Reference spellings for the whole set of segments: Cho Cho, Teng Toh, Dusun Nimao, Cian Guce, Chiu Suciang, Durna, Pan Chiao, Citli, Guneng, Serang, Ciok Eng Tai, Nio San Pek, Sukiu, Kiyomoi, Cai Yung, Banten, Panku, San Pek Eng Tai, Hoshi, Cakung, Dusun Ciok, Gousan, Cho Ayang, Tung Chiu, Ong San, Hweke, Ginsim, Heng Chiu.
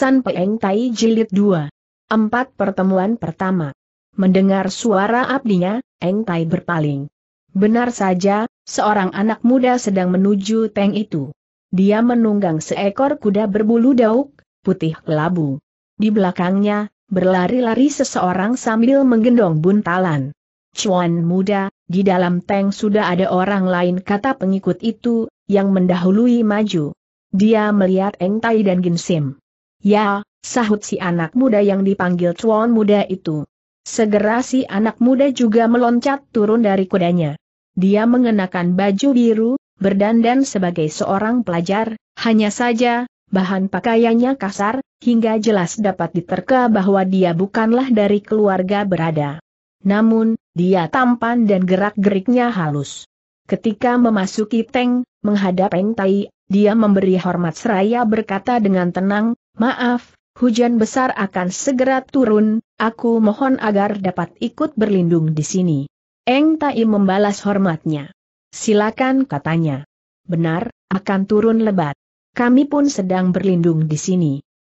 San Pek Eng Tai Jilid 2. 4 Pertemuan Pertama. Mendengar suara abdinya, Eng Tai berpaling. Benar saja, seorang anak muda sedang menuju Peng itu. Dia menunggang seekor kuda berbulu dauk, putih kelabu. Di belakangnya, berlari-lari seseorang sambil menggendong buntalan. "Cuan muda, di dalam Peng sudah ada orang lain," kata pengikut itu, yang mendahului maju. Dia melihat Eng Tai dan Ginsim. "Ya," sahut si anak muda yang dipanggil cuan muda itu. Segera si anak muda juga meloncat turun dari kudanya. Dia mengenakan baju biru, berdandan sebagai seorang pelajar, hanya saja, bahan pakaiannya kasar, hingga jelas dapat diterka bahwa dia bukanlah dari keluarga berada. Namun, dia tampan dan gerak-geriknya halus. Ketika memasuki Peng, menghadap Eng Tai, dia memberi hormat seraya berkata dengan tenang, "Maaf, hujan besar akan segera turun, aku mohon agar dapat ikut berlindung di sini." Eng Tai membalas hormatnya. "Silakan," katanya. "Benar, akan turun lebat. Kami pun sedang berlindung di sini."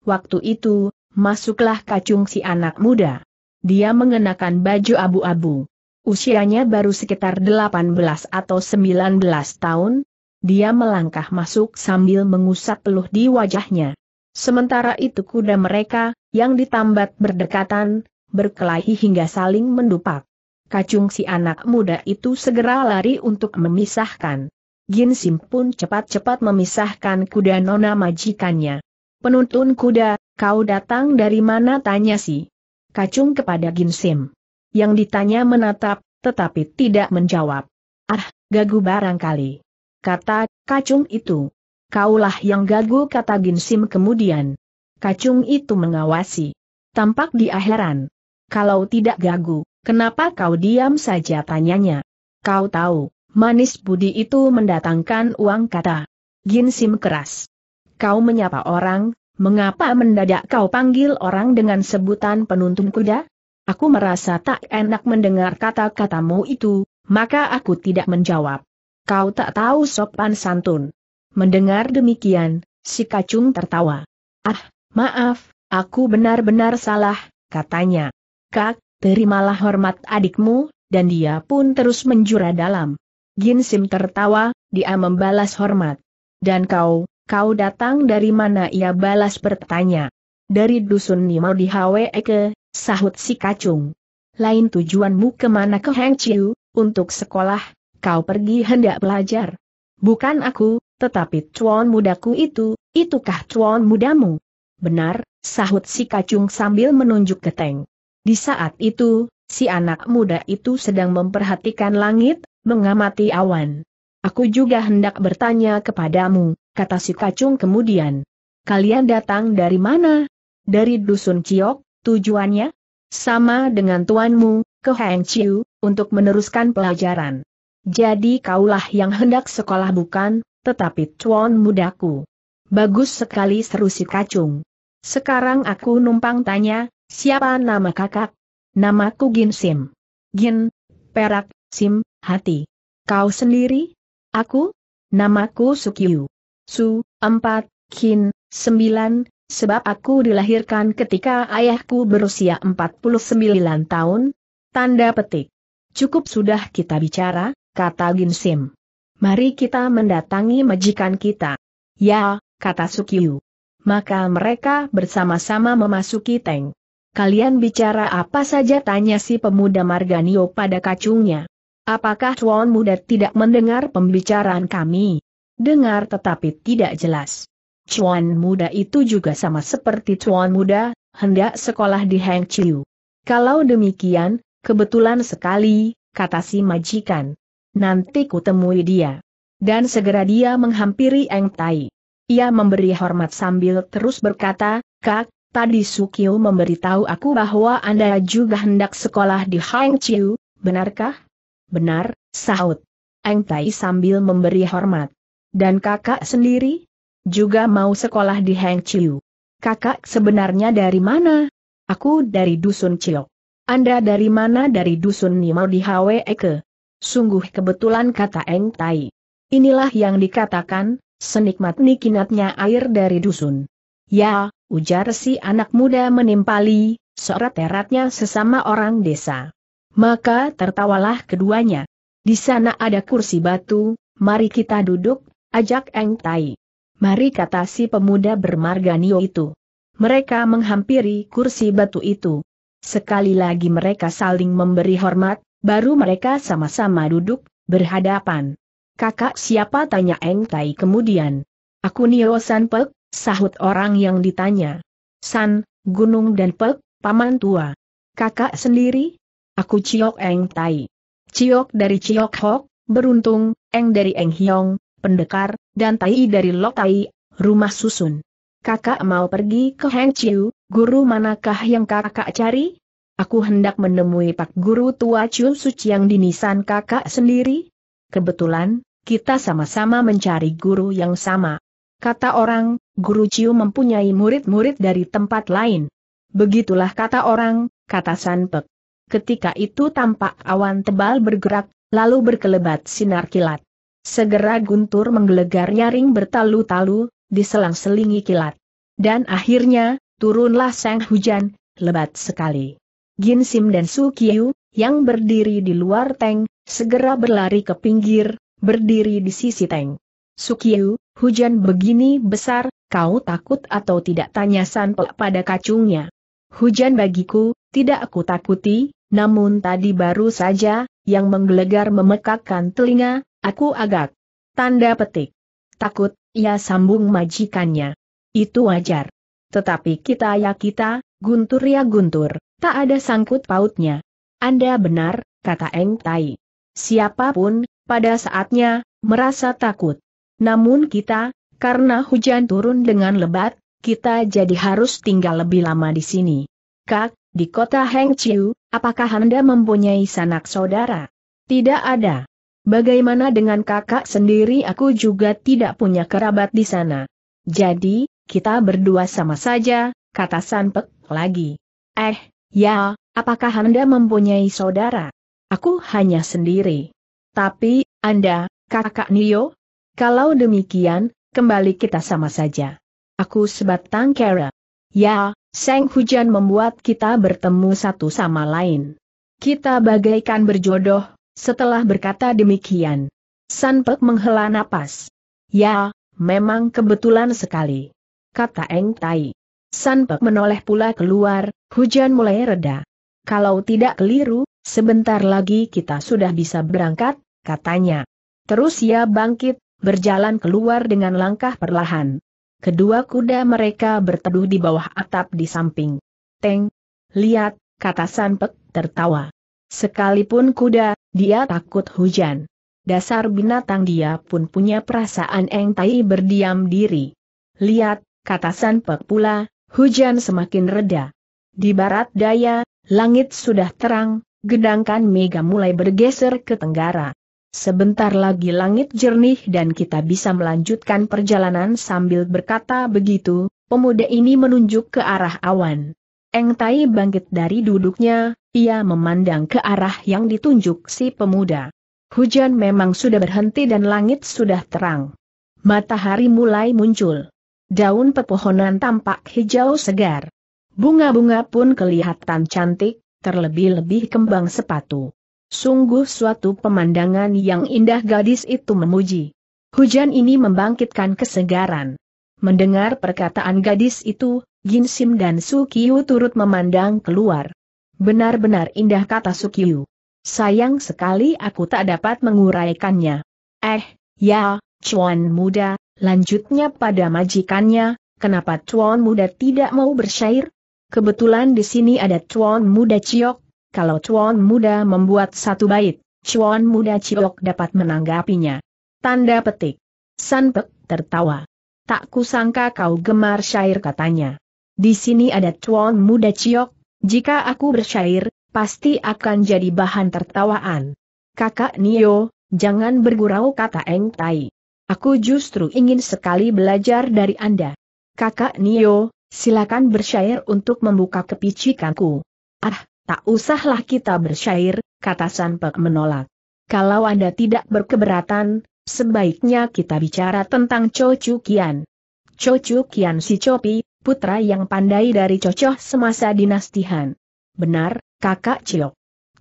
Waktu itu, masuklah kacung si anak muda. Dia mengenakan baju abu-abu. Usianya baru sekitar 18 atau 19 tahun. Dia melangkah masuk sambil mengusap peluh di wajahnya. Sementara itu kuda mereka, yang ditambat berdekatan, berkelahi hingga saling mendupak. Kacung si anak muda itu segera lari untuk memisahkan. Ginsim pun cepat-cepat memisahkan kuda nona majikannya. "Penuntun kuda, kau datang dari mana?" tanya si kacung kepada Ginsim. Yang ditanya menatap, tetapi tidak menjawab. "Ah, gagu barangkali," kata kacung itu. "Kaulah yang gagu," kata Ginsim kemudian. Kacung itu mengawasi. Tampak dia heran. "Kalau tidak gagu, kenapa kau diam saja?" tanyanya. "Kau tahu, manis budi itu mendatangkan uang," kata Ginsim keras. "Kau menyapa orang, mengapa mendadak kau panggil orang dengan sebutan penuntun kuda? Aku merasa tak enak mendengar kata-katamu itu, maka aku tidak menjawab. Kau tak tahu sopan santun." Mendengar demikian, si kacung tertawa. "Ah, maaf, aku benar-benar salah," katanya. "Kak, terimalah hormat adikmu," dan dia pun terus menjura dalam. Ginsim tertawa, dia membalas hormat. "Dan kau datang dari mana?" ia balas bertanya. "Dari dusun Nimao di Hweke," sahut si kacung. "Lain tujuanmu kemana?" "Ke Heng Chiu, untuk sekolah, kau pergi hendak belajar." "Bukan aku, tetapi cuan mudaku itu." "Itukah cuan mudamu?" "Benar," sahut si kacung sambil menunjuk ke Teng. Di saat itu, si anak muda itu sedang memperhatikan langit, mengamati awan. "Aku juga hendak bertanya kepadamu," kata si kacung kemudian. "Kalian datang dari mana?" "Dari dusun Ciok, tujuannya?" "Sama dengan tuanmu, ke Heng Chiu, untuk meneruskan pelajaran." "Jadi kaulah yang hendak sekolah bukan? Tetapi cuan mudaku." "Bagus sekali," seru si kacung. "Sekarang aku numpang tanya, siapa nama kakak?" "Namaku Ginsim." "Gin, perak, sim, hati. Kau sendiri?" "Aku? Namaku Sukiu. Su, 4, kin, 9, sebab aku dilahirkan ketika ayahku berusia 49 tahun. Tanda petik. "Cukup sudah kita bicara," kata Ginsim. "Mari kita mendatangi majikan kita." "Ya," kata Sukiu. Maka mereka bersama-sama memasuki Teng. "Kalian bicara apa saja?" tanya si pemuda Marganio pada kacungnya. "Apakah tuan muda tidak mendengar pembicaraan kami?" "Dengar tetapi tidak jelas." "Tuan muda itu juga sama seperti tuan muda, hendak sekolah di Heng Chiu." "Kalau demikian, kebetulan sekali," kata si majikan. "Nanti kutemui dia." Dan segera dia menghampiri Eng Tai. Ia memberi hormat sambil terus berkata, "Kak, tadi Sukiu memberitahu aku bahwa Anda juga hendak sekolah di Heng Chiu, benarkah?" "Benar," sahut Eng Tai sambil memberi hormat. "Dan kakak sendiri? Juga mau sekolah di Heng Chiu. Kakak sebenarnya dari mana?" "Aku dari dusun Ciok." "Anda dari mana?" "Dari dusun Nimao di Hweke." "Sungguh kebetulan," kata Eng Tai. "Inilah yang dikatakan, senikmat nikinatnya air dari dusun." "Ya, ujar si anak muda menimpali, seret-eratnya sesama orang desa. Maka tertawalah keduanya. Di sana ada kursi batu, mari kita duduk, ajak Eng Tai. Mari, kata si pemuda bermarga Nio itu. Mereka menghampiri kursi batu itu. Sekali lagi mereka saling memberi hormat, baru mereka sama-sama duduk, berhadapan. Kakak siapa, tanya Eng Tai kemudian. Aku Nio San Pek, sahut orang yang ditanya. San, gunung, dan Pek, paman tua. Kakak sendiri? Aku Ciok Eng Tai. Ciok dari Ciok Hok, beruntung, Eng dari Eng Hiong, pendekar, dan Tai dari Lok Tai, rumah susun. Kakak mau pergi ke Heng Chiu, guru manakah yang kakak cari? Aku hendak menemui Pak Guru Tua Chiu Suciang di nisan kakak sendiri. Kebetulan, kita sama-sama mencari guru yang sama. Kata orang, Guru Chiu mempunyai murid-murid dari tempat lain. Begitulah kata orang, kata San Pek. Ketika itu tampak awan tebal bergerak, lalu berkelebat sinar kilat. Segera guntur menggelegar nyaring bertalu-talu, diselang-selingi kilat. Dan akhirnya, turunlah sang hujan, lebat sekali. Ginsim dan Sukiu, yang berdiri di luar tank, segera berlari ke pinggir, berdiri di sisi tank. Sukiu, hujan begini besar, kau takut atau tidak, tanya San Pek pada kacungnya. Hujan bagiku, tidak aku takuti. Namun tadi baru saja, yang menggelegar memekakkan telinga, aku agak. Tanda petik. Takut, ia sambung majikannya. Itu wajar. Tetapi kita ya kita, guntur ya guntur, tak ada sangkut pautnya. Anda benar, kata Eng Tai. Siapapun, pada saatnya, merasa takut. Namun kita, karena hujan turun dengan lebat, kita jadi harus tinggal lebih lama di sini. Kak, di kota Heng Chiu, apakah Anda mempunyai sanak saudara? Tidak ada. Bagaimana dengan kakak sendiri? Aku juga tidak punya kerabat di sana. Jadi, kita berdua sama saja, kata San Pek lagi. Ya, apakah Anda mempunyai saudara? Aku hanya sendiri. Tapi, Anda, kakak Nio? Kalau demikian, kembali kita sama saja. Aku sebatang kara. Ya, sang hujan membuat kita bertemu satu sama lain. Kita bagaikan berjodoh. Setelah berkata demikian, San Pek menghela napas. Ya, memang kebetulan sekali, kata Eng Tai. San Pek menoleh pula keluar. Hujan mulai reda. Kalau tidak keliru, sebentar lagi kita sudah bisa berangkat, katanya. Terus ia bangkit, berjalan keluar dengan langkah perlahan. Kedua kuda mereka berteduh di bawah atap di samping. Teng, lihat, kata San Pek tertawa. Sekalipun kuda, dia takut hujan. Dasar binatang, dia pun punya perasaan. Eng Tai berdiam diri. Lihat, kata San Pek pula, hujan semakin reda. Di barat daya, langit sudah terang, gedangkan mega mulai bergeser ke tenggara. Sebentar lagi langit jernih dan kita bisa melanjutkan perjalanan. Sambil berkata begitu, pemuda ini menunjuk ke arah awan. Eng Tai bangkit dari duduknya, ia memandang ke arah yang ditunjuk si pemuda. Hujan memang sudah berhenti dan langit sudah terang. Matahari mulai muncul. Daun pepohonan tampak hijau segar. Bunga-bunga pun kelihatan cantik, terlebih-lebih kembang sepatu. Sungguh suatu pemandangan yang indah, gadis itu memuji. Hujan ini membangkitkan kesegaran. Mendengar perkataan gadis itu, Ginsim dan Sukiu turut memandang keluar. Benar-benar indah, kata Sukiu. Sayang sekali aku tak dapat menguraikannya. Ya, cuan muda, lanjutnya pada majikannya, kenapa cuan muda tidak mau bersyair? Kebetulan di sini ada cuan muda Ciok. Kalau cuan muda membuat satu bait, cuan muda Ciok dapat menanggapinya. Tanda petik. San Pek tertawa. Tak kusangka kau gemar syair, katanya. Di sini ada cuan muda Ciok, jika aku bersyair, pasti akan jadi bahan tertawaan. Kakak Nio, jangan bergurau, kata Eng Tai. Aku justru ingin sekali belajar dari Anda. Kakak Nio, silakan bersyair untuk membuka kepicikanku. Tak usahlah kita bersyair, kata San Pek menolak. Kalau Anda tidak berkeberatan, sebaiknya kita bicara tentang Cucu Kian. Cucu Kian si Copi, putra yang pandai dari Cho Cho semasa dinasti Han. Benar, kakak Ciok.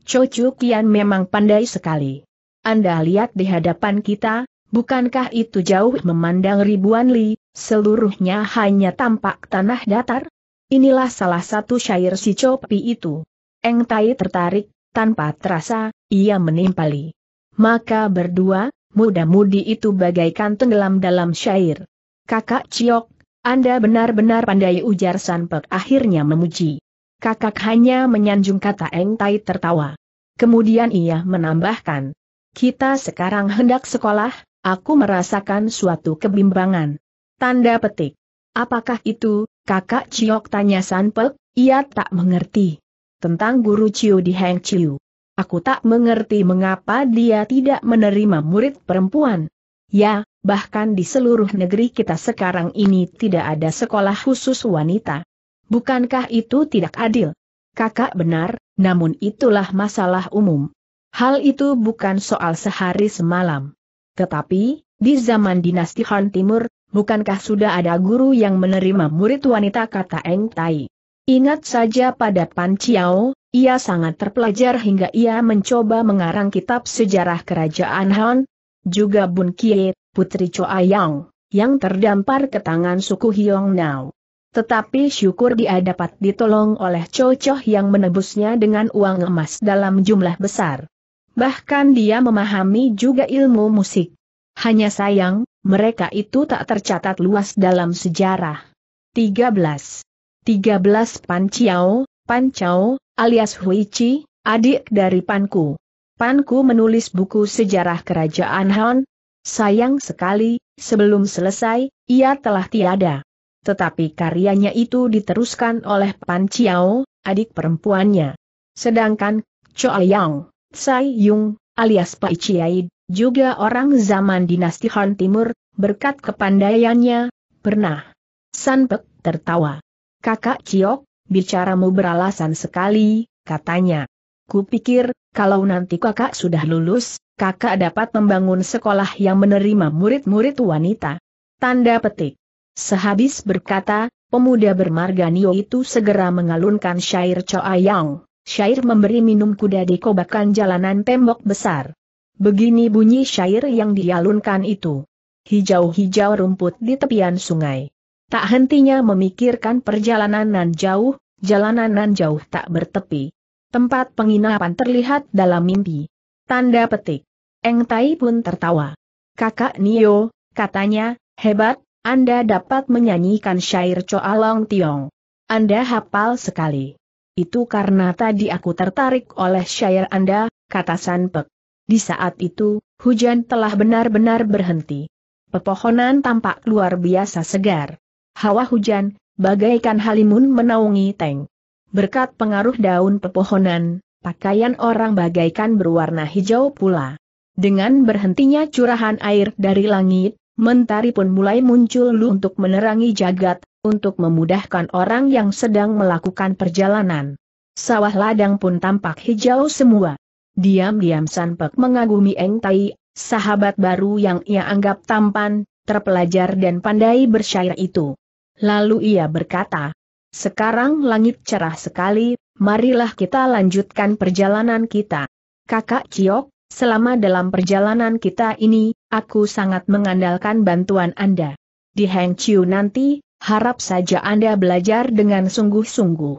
Cucu Kian memang pandai sekali. Anda lihat di hadapan kita, bukankah itu jauh memandang ribuan li, seluruhnya hanya tampak tanah datar? Inilah salah satu syair si Copi itu. Eng Tai tertarik, tanpa terasa, ia menimpali. Maka berdua, muda-mudi itu bagaikan tenggelam dalam syair. Kakak Ciok, Anda benar-benar pandai, ujar San Pek akhirnya memuji. Kakak hanya menyanjung, kata Eng Tai tertawa. Kemudian ia menambahkan, kita sekarang hendak sekolah, aku merasakan suatu kebimbangan. Tanda petik. Apakah itu, kakak Ciok, tanya San Pek, ia tak mengerti. Tentang guru Ciu di Heng Chiu. Aku tak mengerti mengapa dia tidak menerima murid perempuan. Ya, bahkan di seluruh negeri kita sekarang ini tidak ada sekolah khusus wanita. Bukankah itu tidak adil? Kakak benar, namun itulah masalah umum. Hal itu bukan soal sehari semalam. Tetapi, di zaman dinasti Han Timur, bukankah sudah ada guru yang menerima murid wanita, kata Eng Tai. Ingat saja pada Pan Chiao. Ia sangat terpelajar hingga ia mencoba mengarang kitab sejarah kerajaan Han. Juga Bun Kie, putri Cho Ayang, yang terdampar ke tangan suku Hyong Nao. Tetapi syukur dia dapat ditolong oleh Cho Cho yang menebusnya dengan uang emas dalam jumlah besar. Bahkan dia memahami juga ilmu musik. Hanya sayang, mereka itu tak tercatat luas dalam sejarah. 13 Pan Chiao, alias Hui Chi, adik dari Panku. Panku menulis buku sejarah kerajaan Han. Sayang sekali, sebelum selesai, ia telah tiada. Tetapi karyanya itu diteruskan oleh Pan Chiao, adik perempuannya. Sedangkan Cho Ayang, Cai Yung, alias Pak Chiai, juga orang zaman dinasti Han Timur, berkat kepandaiannya, pernah. San Pek tertawa. Kakak Ciok, bicaramu beralasan sekali, katanya. Kupikir, kalau nanti kakak sudah lulus, kakak dapat membangun sekolah yang menerima murid-murid wanita. Tanda petik. Sehabis berkata, pemuda bermarga Nio itu segera mengalunkan syair Cho Ayang, syair memberi minum kuda di kobakan jalanan tembok besar. Begini bunyi syair yang dialunkan itu. Hijau-hijau rumput di tepian sungai. Tak hentinya memikirkan jalanan jauh tak bertepi. Tempat penginapan terlihat dalam mimpi. Tanda petik. Eng Tai pun tertawa. Kakak Nio, katanya, hebat, Anda dapat menyanyikan syair Cho Along Tiong. Anda hafal sekali. Itu karena tadi aku tertarik oleh syair Anda, kata San Pek. Di saat itu, hujan telah benar-benar berhenti. Pepohonan tampak luar biasa segar. Hawa hujan, bagaikan halimun menaungi Teng. Berkat pengaruh daun pepohonan, pakaian orang bagaikan berwarna hijau pula. Dengan berhentinya curahan air dari langit, mentari pun mulai muncul untuk menerangi jagat, untuk memudahkan orang yang sedang melakukan perjalanan. Sawah ladang pun tampak hijau semua. Diam-diam San Pek mengagumi Eng Tai, sahabat baru yang ia anggap tampan, terpelajar dan pandai bersyair itu. Lalu ia berkata, sekarang langit cerah sekali, marilah kita lanjutkan perjalanan kita. Kakak Ciok, selama dalam perjalanan kita ini, aku sangat mengandalkan bantuan Anda. Di Heng Chiu nanti, harap saja Anda belajar dengan sungguh-sungguh.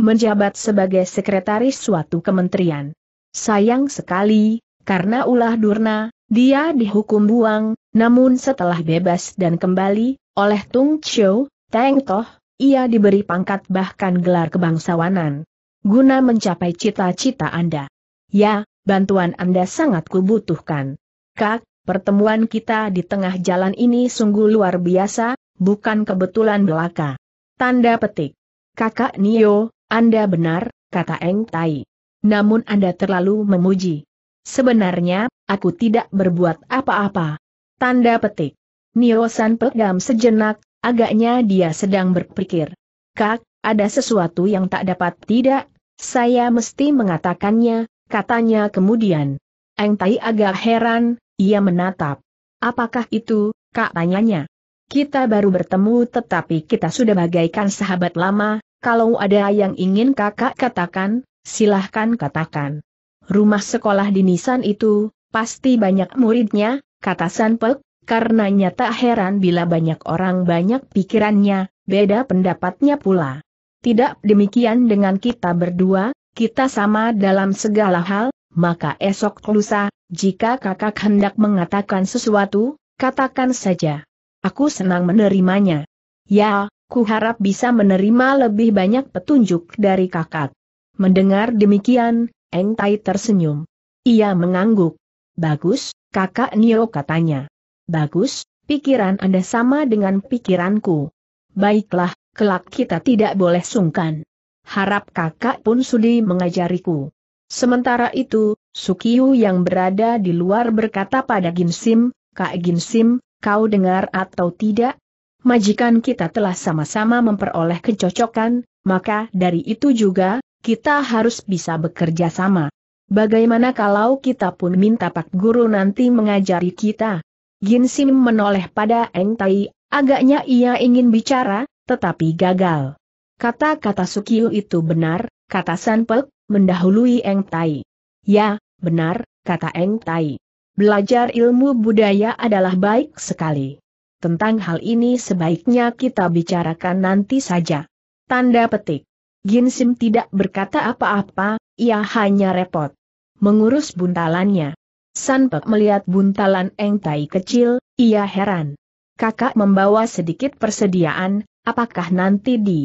Menjabat sebagai sekretaris suatu kementerian. Sayang sekali, karena ulah Durna, dia dihukum buang, namun setelah bebas dan kembali, oleh Tung Chiu, Teng Toh, ia diberi pangkat bahkan gelar kebangsawanan. Guna mencapai cita-cita Anda. Ya, bantuan Anda sangat kubutuhkan. Kak, pertemuan kita di tengah jalan ini sungguh luar biasa, bukan kebetulan belaka. Tanda petik. Kakak Nio, Anda benar, kata Eng Tai. Namun Anda terlalu memuji. Sebenarnya, aku tidak berbuat apa-apa. Tanda petik. Nio San Pek diam sejenak, agaknya dia sedang berpikir. Kak, ada sesuatu yang tak dapat tidak, saya mesti mengatakannya, katanya kemudian. Eng Tai agak heran, ia menatap. Apakah itu, kak, tanyanya. Kita baru bertemu tetapi kita sudah bagaikan sahabat lama, kalau ada yang ingin kakak katakan, silahkan katakan. Rumah sekolah di Nisan itu, pasti banyak muridnya, kata San Pek, karenanya tak heran bila banyak orang banyak pikirannya, beda pendapatnya pula. Tidak demikian dengan kita berdua, kita sama dalam segala hal, maka esok lusa, jika kakak hendak mengatakan sesuatu, katakan saja. Aku senang menerimanya. Ya, ku harap bisa menerima lebih banyak petunjuk dari kakak. Mendengar demikian, Eng Tai tersenyum. Ia mengangguk. Bagus, kakak Nio, katanya. Bagus, pikiran Anda sama dengan pikiranku. Baiklah, kelak kita tidak boleh sungkan. Harap kakak pun sudi mengajariku. Sementara itu, Sukiu yang berada di luar berkata pada Ginsim, Kak Ginsim, kau dengar atau tidak? Majikan kita telah sama-sama memperoleh kecocokan, maka dari itu juga, kita harus bisa bekerja sama. Bagaimana kalau kita pun minta Pak Guru nanti mengajari kita? Ginsim menoleh pada Eng Tai, agaknya ia ingin bicara, tetapi gagal. Kata-kata Sukiu itu benar, kata San Pek, mendahului Eng Tai. Ya, benar, kata Eng Tai. Belajar ilmu budaya adalah baik sekali. Tentang hal ini sebaiknya kita bicarakan nanti saja. Tanda petik. Ginsim tidak berkata apa-apa, ia hanya repot mengurus buntalannya. San Pek melihat buntalan Eng Tai kecil, ia heran. Kakak membawa sedikit persediaan, apakah nanti di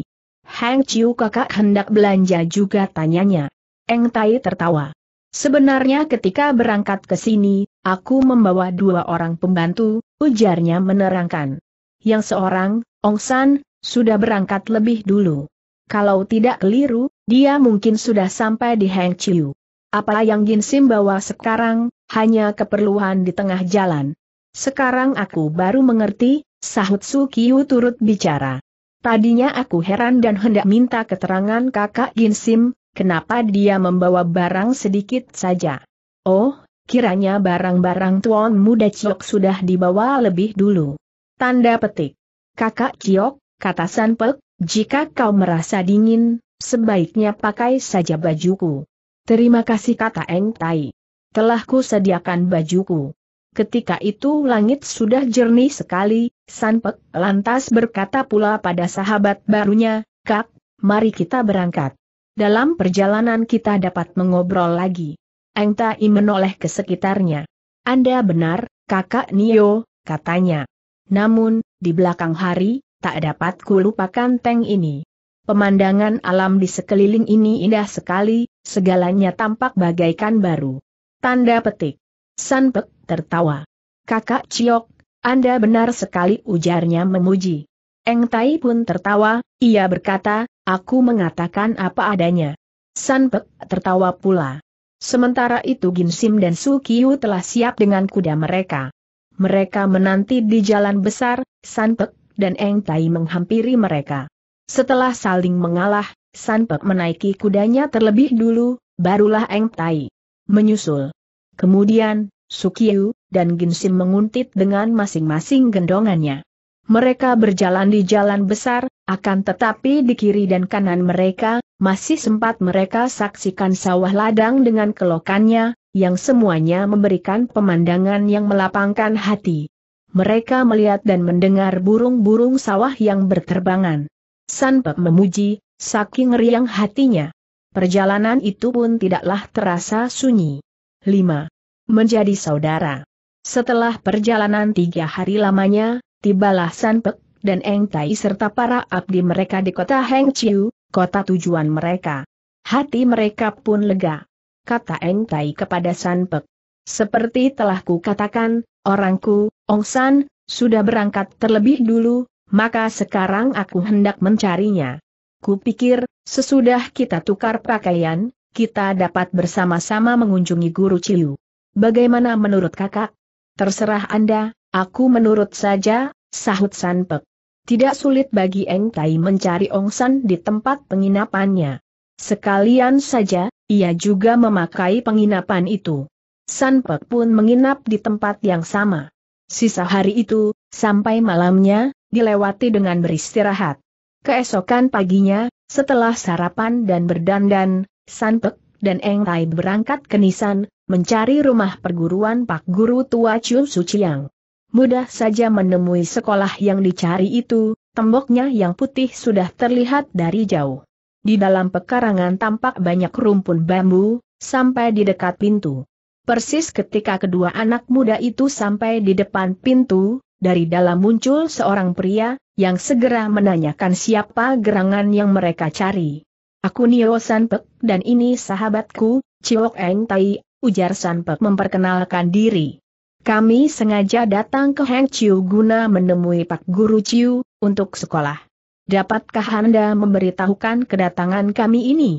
Heng Chiu kakak hendak belanja juga, tanyanya. Eng Tai tertawa. Sebenarnya ketika berangkat ke sini, aku membawa 2 orang pembantu, ujarnya menerangkan. Yang seorang, Ong San, sudah berangkat lebih dulu. Kalau tidak keliru, dia mungkin sudah sampai di Heng Chiu. Apa yang Ginsim bawa sekarang, hanya keperluan di tengah jalan. Sekarang aku baru mengerti, sahut Sukiu turut bicara. Tadinya aku heran dan hendak minta keterangan kakak Ginsim. Kenapa dia membawa barang sedikit saja? Oh, kiranya barang-barang tuan muda Ciok sudah dibawa lebih dulu. Tanda petik. Kakak Ciok, kata San Pek, jika kau merasa dingin, sebaiknya pakai saja bajuku. Terima kasih, kata Eng Tai. Telah ku sediakan bajuku. Ketika itu langit sudah jernih sekali, San Pek lantas berkata pula pada sahabat barunya, Kak, mari kita berangkat. Dalam perjalanan kita dapat mengobrol lagi. Eng Tai menoleh ke sekitarnya. Anda benar, kakak Nio, katanya. Namun, di belakang hari, tak dapat kulupakan tank ini. Pemandangan alam di sekeliling ini indah sekali, segalanya tampak bagaikan baru. Tanda petik. San Pek tertawa. Kakak Ciok, Anda benar sekali, ujarnya memuji. Eng Tai pun tertawa, ia berkata, aku mengatakan apa adanya. San Pek tertawa pula. Sementara itu Ginsim dan Sukiu telah siap dengan kuda mereka. Mereka menanti di jalan besar, San Pek dan Eng Tai menghampiri mereka. Setelah saling mengalah, San Pek menaiki kudanya terlebih dulu, barulah Eng Tai menyusul. Kemudian, Sukiu dan Ginsim menguntit dengan masing-masing gendongannya. Mereka berjalan di jalan besar, akan tetapi di kiri dan kanan mereka, masih sempat mereka saksikan sawah ladang dengan kelokannya, yang semuanya memberikan pemandangan yang melapangkan hati. Mereka melihat dan mendengar burung-burung sawah yang berterbangan. San Pek memuji, saking riang hatinya. Perjalanan itu pun tidaklah terasa sunyi. 5. Menjadi saudara. Setelah perjalanan 3 hari lamanya, tibalah San Pek dan Eng Tai serta para abdi mereka di kota Heng Chiu, kota tujuan mereka. Hati mereka pun lega. Kata Eng Tai kepada San Pek. Seperti telah ku katakan, orangku, Ong San, sudah berangkat terlebih dulu, maka sekarang aku hendak mencarinya. Kupikir, sesudah kita tukar pakaian, kita dapat bersama-sama mengunjungi Guru Chiu. Bagaimana menurut kakak? Terserah Anda. Aku menurut saja, sahut San Pek. Tidak sulit bagi Eng Tai mencari Ong San di tempat penginapannya. Sekalian saja, ia juga memakai penginapan itu. San Pek pun menginap di tempat yang sama. Sisa hari itu, Sampai malamnya, dilewati dengan beristirahat. Keesokan paginya, setelah sarapan dan berdandan, San Pek dan Eng Tai berangkat ke Nisan, mencari rumah perguruan Pak Guru Tua Chiu Suciang. Mudah saja menemui sekolah yang dicari itu, temboknya yang putih sudah terlihat dari jauh. Di dalam pekarangan tampak banyak rumpun bambu, sampai di dekat pintu. Persis ketika kedua anak muda itu sampai di depan pintu, dari dalam muncul seorang pria, yang segera menanyakan siapa gerangan yang mereka cari. "Aku Nio San Pek dan ini sahabatku, Ciok Eng Tai," ujar San Pek memperkenalkan diri. "Kami sengaja datang ke Heng Chiu guna menemui Pak Guru Chiu, untuk sekolah. Dapatkah Anda memberitahukan kedatangan kami ini?"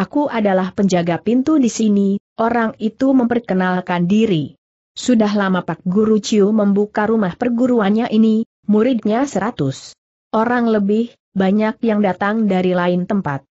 "Aku adalah penjaga pintu di sini," orang itu memperkenalkan diri. "Sudah lama Pak Guru Chiu membuka rumah perguruannya ini, muridnya 100. Orang lebih, banyak yang datang dari lain tempat.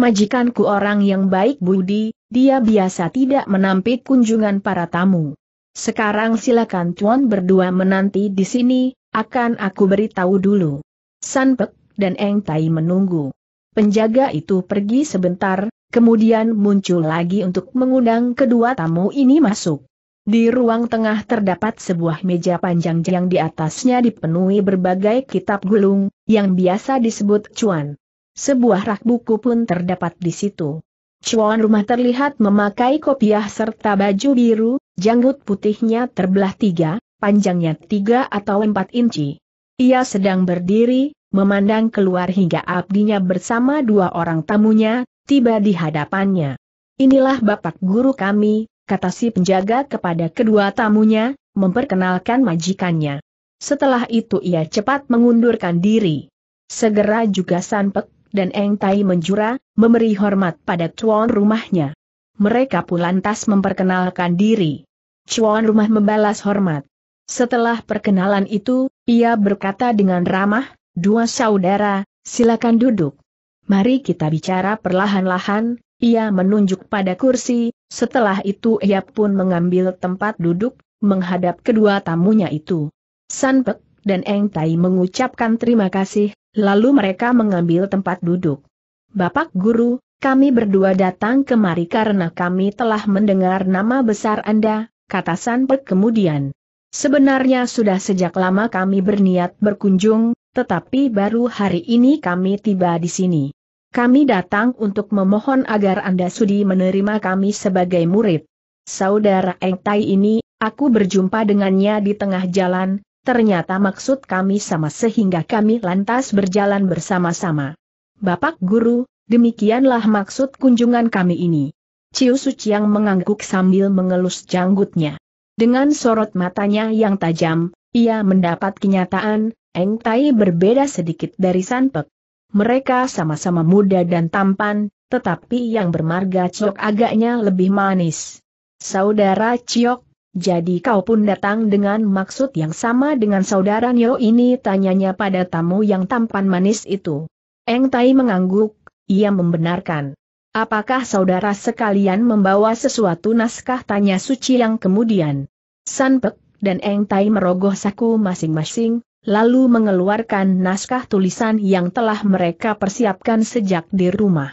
Majikanku orang yang baik budi, dia biasa tidak menampik kunjungan para tamu. Sekarang silakan tuan berdua menanti di sini, akan aku beritahu dulu." San Pek dan Eng Tai menunggu. Penjaga itu pergi sebentar, kemudian muncul lagi untuk mengundang kedua tamu ini masuk. Di ruang tengah terdapat sebuah meja panjang yang di atasnya dipenuhi berbagai kitab gulung, yang biasa disebut cuan. Sebuah rak buku pun terdapat di situ. Cuan rumah terlihat memakai kopiah serta baju biru, janggut putihnya terbelah 3, panjangnya 3 atau 4 inci. Ia sedang berdiri, memandang keluar hingga abdinya bersama 2 orang tamunya, tiba di hadapannya. "Inilah Bapak Guru kami," kata si penjaga kepada kedua tamunya, memperkenalkan majikannya. Setelah itu ia cepat mengundurkan diri. Segera juga San Pek dan Eng Tai menjura, memberi hormat pada tuan rumahnya. Mereka pun lantas memperkenalkan diri. Tuan rumah membalas hormat. Setelah perkenalan itu, ia berkata dengan ramah, "Dua saudara, silakan duduk. Mari kita bicara perlahan-lahan." Ia menunjuk pada kursi, setelah itu ia pun mengambil tempat duduk, menghadap kedua tamunya itu. San Pek dan Eng Tai mengucapkan terima kasih, lalu mereka mengambil tempat duduk. "Bapak Guru, kami berdua datang kemari karena kami telah mendengar nama besar Anda," kata San Pek kemudian. "Sebenarnya sudah sejak lama kami berniat berkunjung, tetapi baru hari ini kami tiba di sini. Kami datang untuk memohon agar Anda sudi menerima kami sebagai murid." "Saudara Eng Tai ini, aku berjumpa dengannya di tengah jalan. Ternyata maksud kami sama sehingga kami lantas berjalan bersama-sama." "Bapak Guru, demikianlah maksud kunjungan kami ini." Chiu Suciang mengangguk sambil mengelus janggutnya. Dengan sorot matanya yang tajam, ia mendapat kenyataan, Eng Tai berbeda sedikit dari San Pek. Mereka sama-sama muda dan tampan, tetapi yang bermarga Ciok agaknya lebih manis. "Saudara Ciok, jadi kau pun datang dengan maksud yang sama dengan saudara Nio ini?" tanyanya pada tamu yang tampan manis itu. Eng Tai mengangguk, ia membenarkan. "Apakah saudara sekalian membawa sesuatu?" "Naskah?" tanya Suciang kemudian. San Pek dan Eng Tai merogoh saku masing-masing, lalu mengeluarkan naskah tulisan yang telah mereka persiapkan sejak di rumah.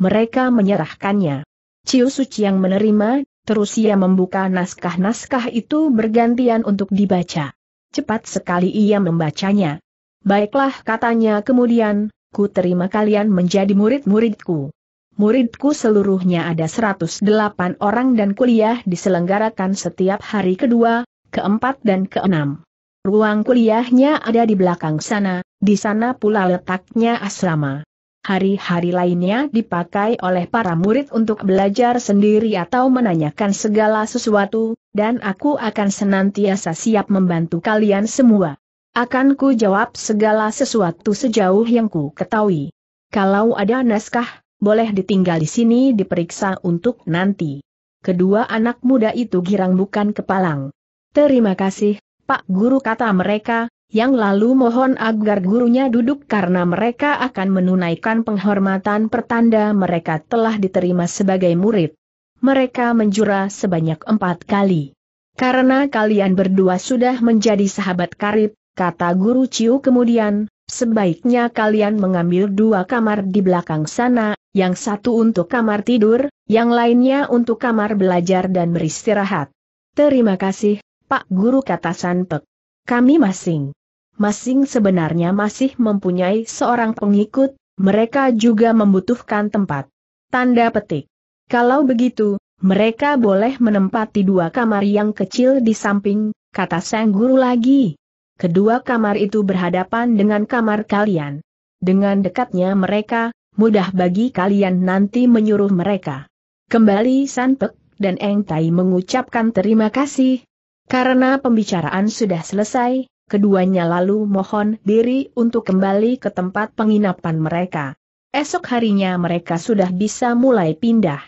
Mereka menyerahkannya. Chiu Suciang menerima, terus ia membuka naskah-naskah itu bergantian untuk dibaca. Cepat sekali ia membacanya. "Baiklah," katanya kemudian, "ku terima kalian menjadi murid-muridku. Muridku seluruhnya ada 108 orang dan kuliah diselenggarakan setiap hari kedua, keempat dan keenam. Ruang kuliahnya ada di belakang sana, di sana pula letaknya asrama. Hari-hari lainnya dipakai oleh para murid untuk belajar sendiri atau menanyakan segala sesuatu, dan aku akan senantiasa siap membantu kalian semua. Akan ku jawab segala sesuatu sejauh yang ku ketahui. Kalau ada naskah, boleh ditinggal di sini diperiksa untuk nanti." Kedua anak muda itu girang bukan kepalang. "Terima kasih, Pak Guru," kata mereka, yang lalu mohon agar gurunya duduk karena mereka akan menunaikan penghormatan pertanda mereka telah diterima sebagai murid. Mereka menjura sebanyak 4 kali. "Karena kalian berdua sudah menjadi sahabat karib, kata Guru Ciu kemudian, sebaiknya kalian mengambil dua kamar di belakang sana, yang satu untuk kamar tidur, yang lainnya untuk kamar belajar dan beristirahat. Terima kasih, Pak Guru, kata San Pek. Kami masing-masing sebenarnya masih mempunyai seorang pengikut, mereka juga membutuhkan tempat. Tanda petik. Kalau begitu, mereka boleh menempati dua kamar yang kecil di samping, kata Sang Guru lagi. Kedua kamar itu berhadapan dengan kamar kalian. Dengan dekatnya mereka, mudah bagi kalian nanti menyuruh mereka. Kembali San Pek dan Eng Tai mengucapkan terima kasih. Karena pembicaraan sudah selesai, keduanya lalu mohon diri untuk kembali ke tempat penginapan mereka. Esok harinya mereka sudah bisa mulai pindah.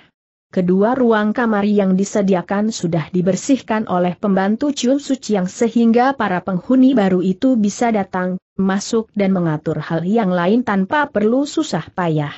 Kedua ruang kamar yang disediakan sudah dibersihkan oleh pembantu Chiu Suciang sehingga para penghuni baru itu bisa datang, masuk dan mengatur hal yang lain tanpa perlu susah payah.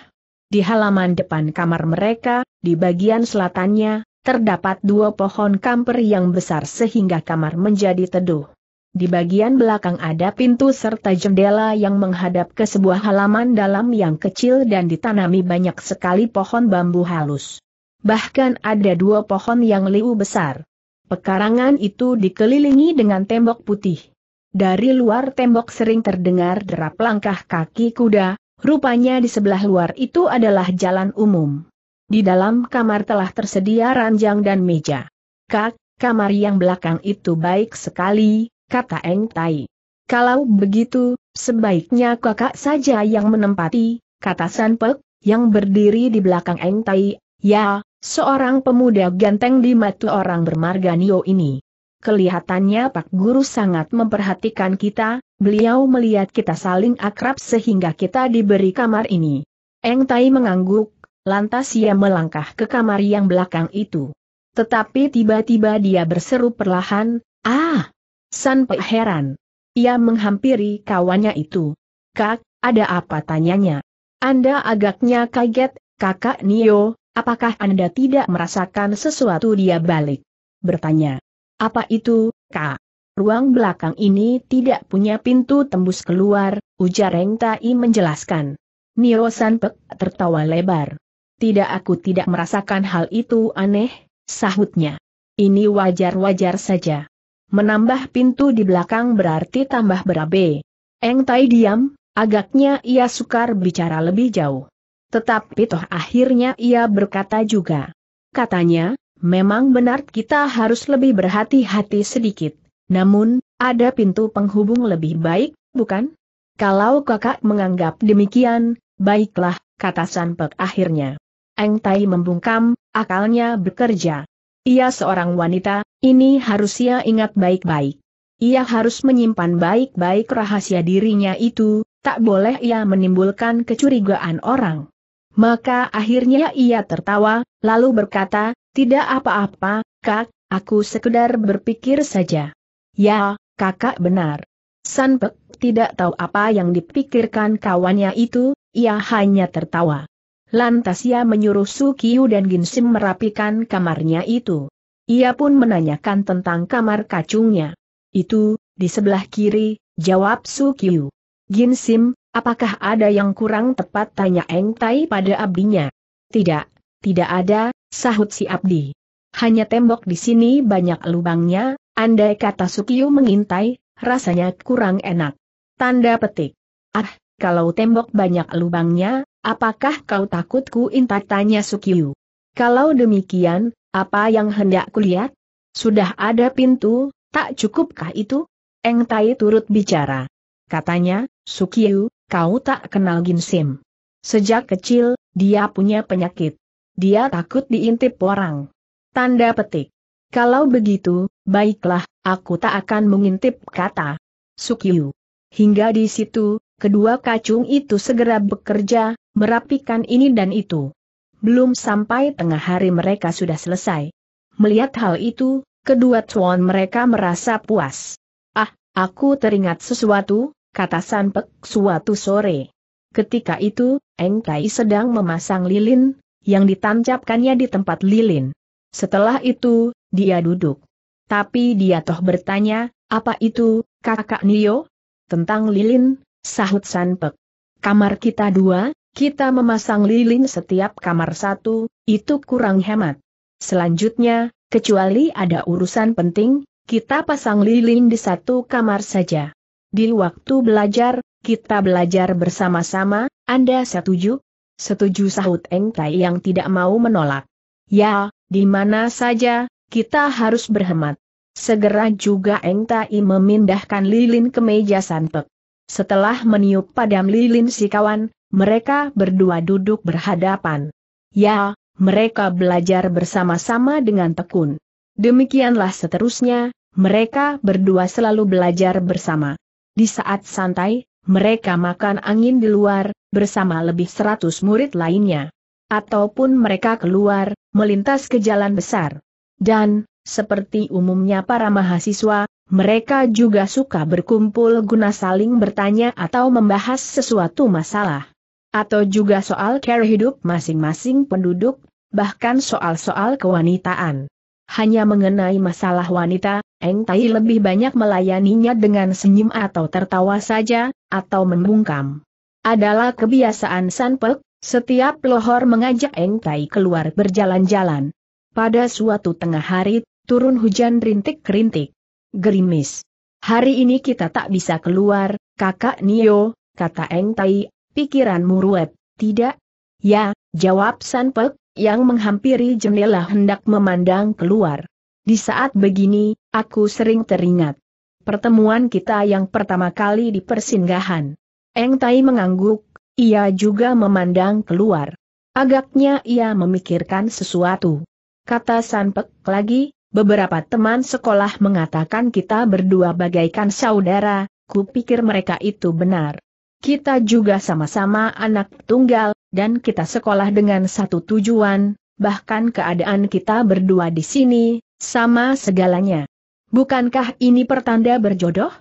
Di halaman depan kamar mereka, di bagian selatannya, terdapat dua pohon kamper yang besar sehingga kamar menjadi teduh. Di bagian belakang ada pintu serta jendela yang menghadap ke sebuah halaman dalam yang kecil dan ditanami banyak sekali pohon bambu halus. Bahkan ada dua pohon yang liu besar. Pekarangan itu dikelilingi dengan tembok putih. Dari luar tembok sering terdengar derap langkah kaki kuda, rupanya di sebelah luar itu adalah jalan umum. Di dalam kamar telah tersedia ranjang dan meja. Kak, kamar yang belakang itu baik sekali, kata Eng Tai. Kalau begitu, sebaiknya kakak saja yang menempati, kata San Pek, yang berdiri di belakang Eng Tai. Ya, seorang pemuda ganteng di mata orang bermarga Nio ini. Kelihatannya Pak Guru sangat memperhatikan kita, beliau melihat kita saling akrab sehingga kita diberi kamar ini. Eng Tai mengangguk. Lantas ia melangkah ke kamar yang belakang itu. Tetapi tiba-tiba dia berseru perlahan, "Ah!" San Pek heran. Ia menghampiri kawannya itu. "Kak, ada apa?" tanyanya. "Anda agaknya kaget, kakak Nio, apakah Anda tidak merasakan sesuatu?" Dia balik bertanya. "Apa itu, Kak?" "Ruang belakang ini tidak punya pintu tembus keluar," ujar Eng Tai menjelaskan. Nio San Pek tertawa lebar. "Tidak, aku tidak merasakan hal itu aneh," sahutnya. "Ini wajar-wajar saja. Menambah pintu di belakang berarti tambah berabe." Eng Tai diam, agaknya ia sukar bicara lebih jauh. Tetapi toh akhirnya ia berkata juga. Katanya, "Memang benar kita harus lebih berhati-hati sedikit, namun, ada pintu penghubung lebih baik, bukan?" "Kalau kakak menganggap demikian, baiklah," kata San Pek akhirnya. Eng Tai membungkam, akalnya bekerja. Ia seorang wanita, ini harus ia ingat baik-baik. Ia harus menyimpan baik-baik rahasia dirinya itu, tak boleh ia menimbulkan kecurigaan orang. Maka akhirnya ia tertawa, lalu berkata, "Tidak apa-apa, Kak, aku sekedar berpikir saja." "Ya, kakak benar." San Pek tidak tahu apa yang dipikirkan kawannya itu, ia hanya tertawa. Lantas ia menyuruh Sukiu dan Ginsim merapikan kamarnya itu. Ia pun menanyakan tentang kamar kacungnya. "Itu, di sebelah kiri," jawab Sukiu. "Ginsim, apakah ada yang kurang tepat?" tanya Eng Tai pada abdinya. Tidak ada," sahut si abdi. "Hanya tembok di sini banyak lubangnya, andai kata," Sukiu mengintai, "rasanya kurang enak." Tanda petik. "Ah, kalau tembok banyak lubangnya, apakah kau takut ku intai?" tanya Sukiu. "Kalau demikian, apa yang hendak kulihat? Sudah ada pintu, tak cukupkah itu?" Eng Tai turut bicara. Katanya, "Sukiu, kau tak kenal Ginsim. Sejak kecil, dia punya penyakit. Dia takut diintip orang." Tanda petik. "Kalau begitu, baiklah, aku tak akan mengintip," kata Sukiu. Hingga di situ, kedua kacung itu segera bekerja, merapikan ini dan itu. Belum sampai tengah hari mereka sudah selesai. Melihat hal itu, kedua tuan mereka merasa puas. "Ah, aku teringat sesuatu," kata San Pek suatu sore. Ketika itu, Eng Tai sedang memasang lilin, yang ditancapkannya di tempat lilin. Setelah itu, dia duduk. Tapi dia toh bertanya, "Apa itu, kakak Nio?" tentang lilin, sahut San Pek. Kamar kita dua, kita memasang lilin setiap kamar satu, itu kurang hemat. Selanjutnya, kecuali ada urusan penting, kita pasang lilin di satu kamar saja. Di waktu belajar, kita belajar bersama-sama, Anda setuju? Setuju, sahut Eng Tai yang tidak mau menolak. Ya, di mana saja, kita harus berhemat. Segera juga Eng Tai memindahkan lilin ke meja San Pek. Setelah meniup padam lilin si kawan, mereka berdua duduk berhadapan. Ya, mereka belajar bersama-sama dengan tekun. Demikianlah seterusnya, mereka berdua selalu belajar bersama. Di saat santai, mereka makan angin di luar, bersama lebih 100 murid lainnya. Ataupun mereka keluar, melintas ke jalan besar. Dan, seperti umumnya para mahasiswa, mereka juga suka berkumpul guna saling bertanya atau membahas sesuatu masalah. Atau juga soal cara hidup masing-masing penduduk, bahkan soal-soal kewanitaan. Hanya mengenai masalah wanita, Eng Tai lebih banyak melayaninya dengan senyum atau tertawa saja, atau membungkam. Adalah kebiasaan San Pek, setiap lohor mengajak Eng Tai keluar berjalan-jalan. Pada suatu tengah hari, turun hujan rintik-rintik. Gerimis. Hari ini kita tak bisa keluar, kakak Nio, kata Eng Tai, pikiranmu ruwet, tidak? Ya, jawab San Pek, yang menghampiri jendela hendak memandang keluar. Di saat begini, aku sering teringat pertemuan kita yang pertama kali di persinggahan. Eng Tai mengangguk, ia juga memandang keluar. Agaknya ia memikirkan sesuatu. Kata San Pek lagi, beberapa teman sekolah mengatakan kita berdua bagaikan saudara, kupikir mereka itu benar. Kita juga sama-sama anak tunggal, dan kita sekolah dengan satu tujuan, bahkan keadaan kita berdua di sini, sama segalanya. Bukankah ini pertanda berjodoh?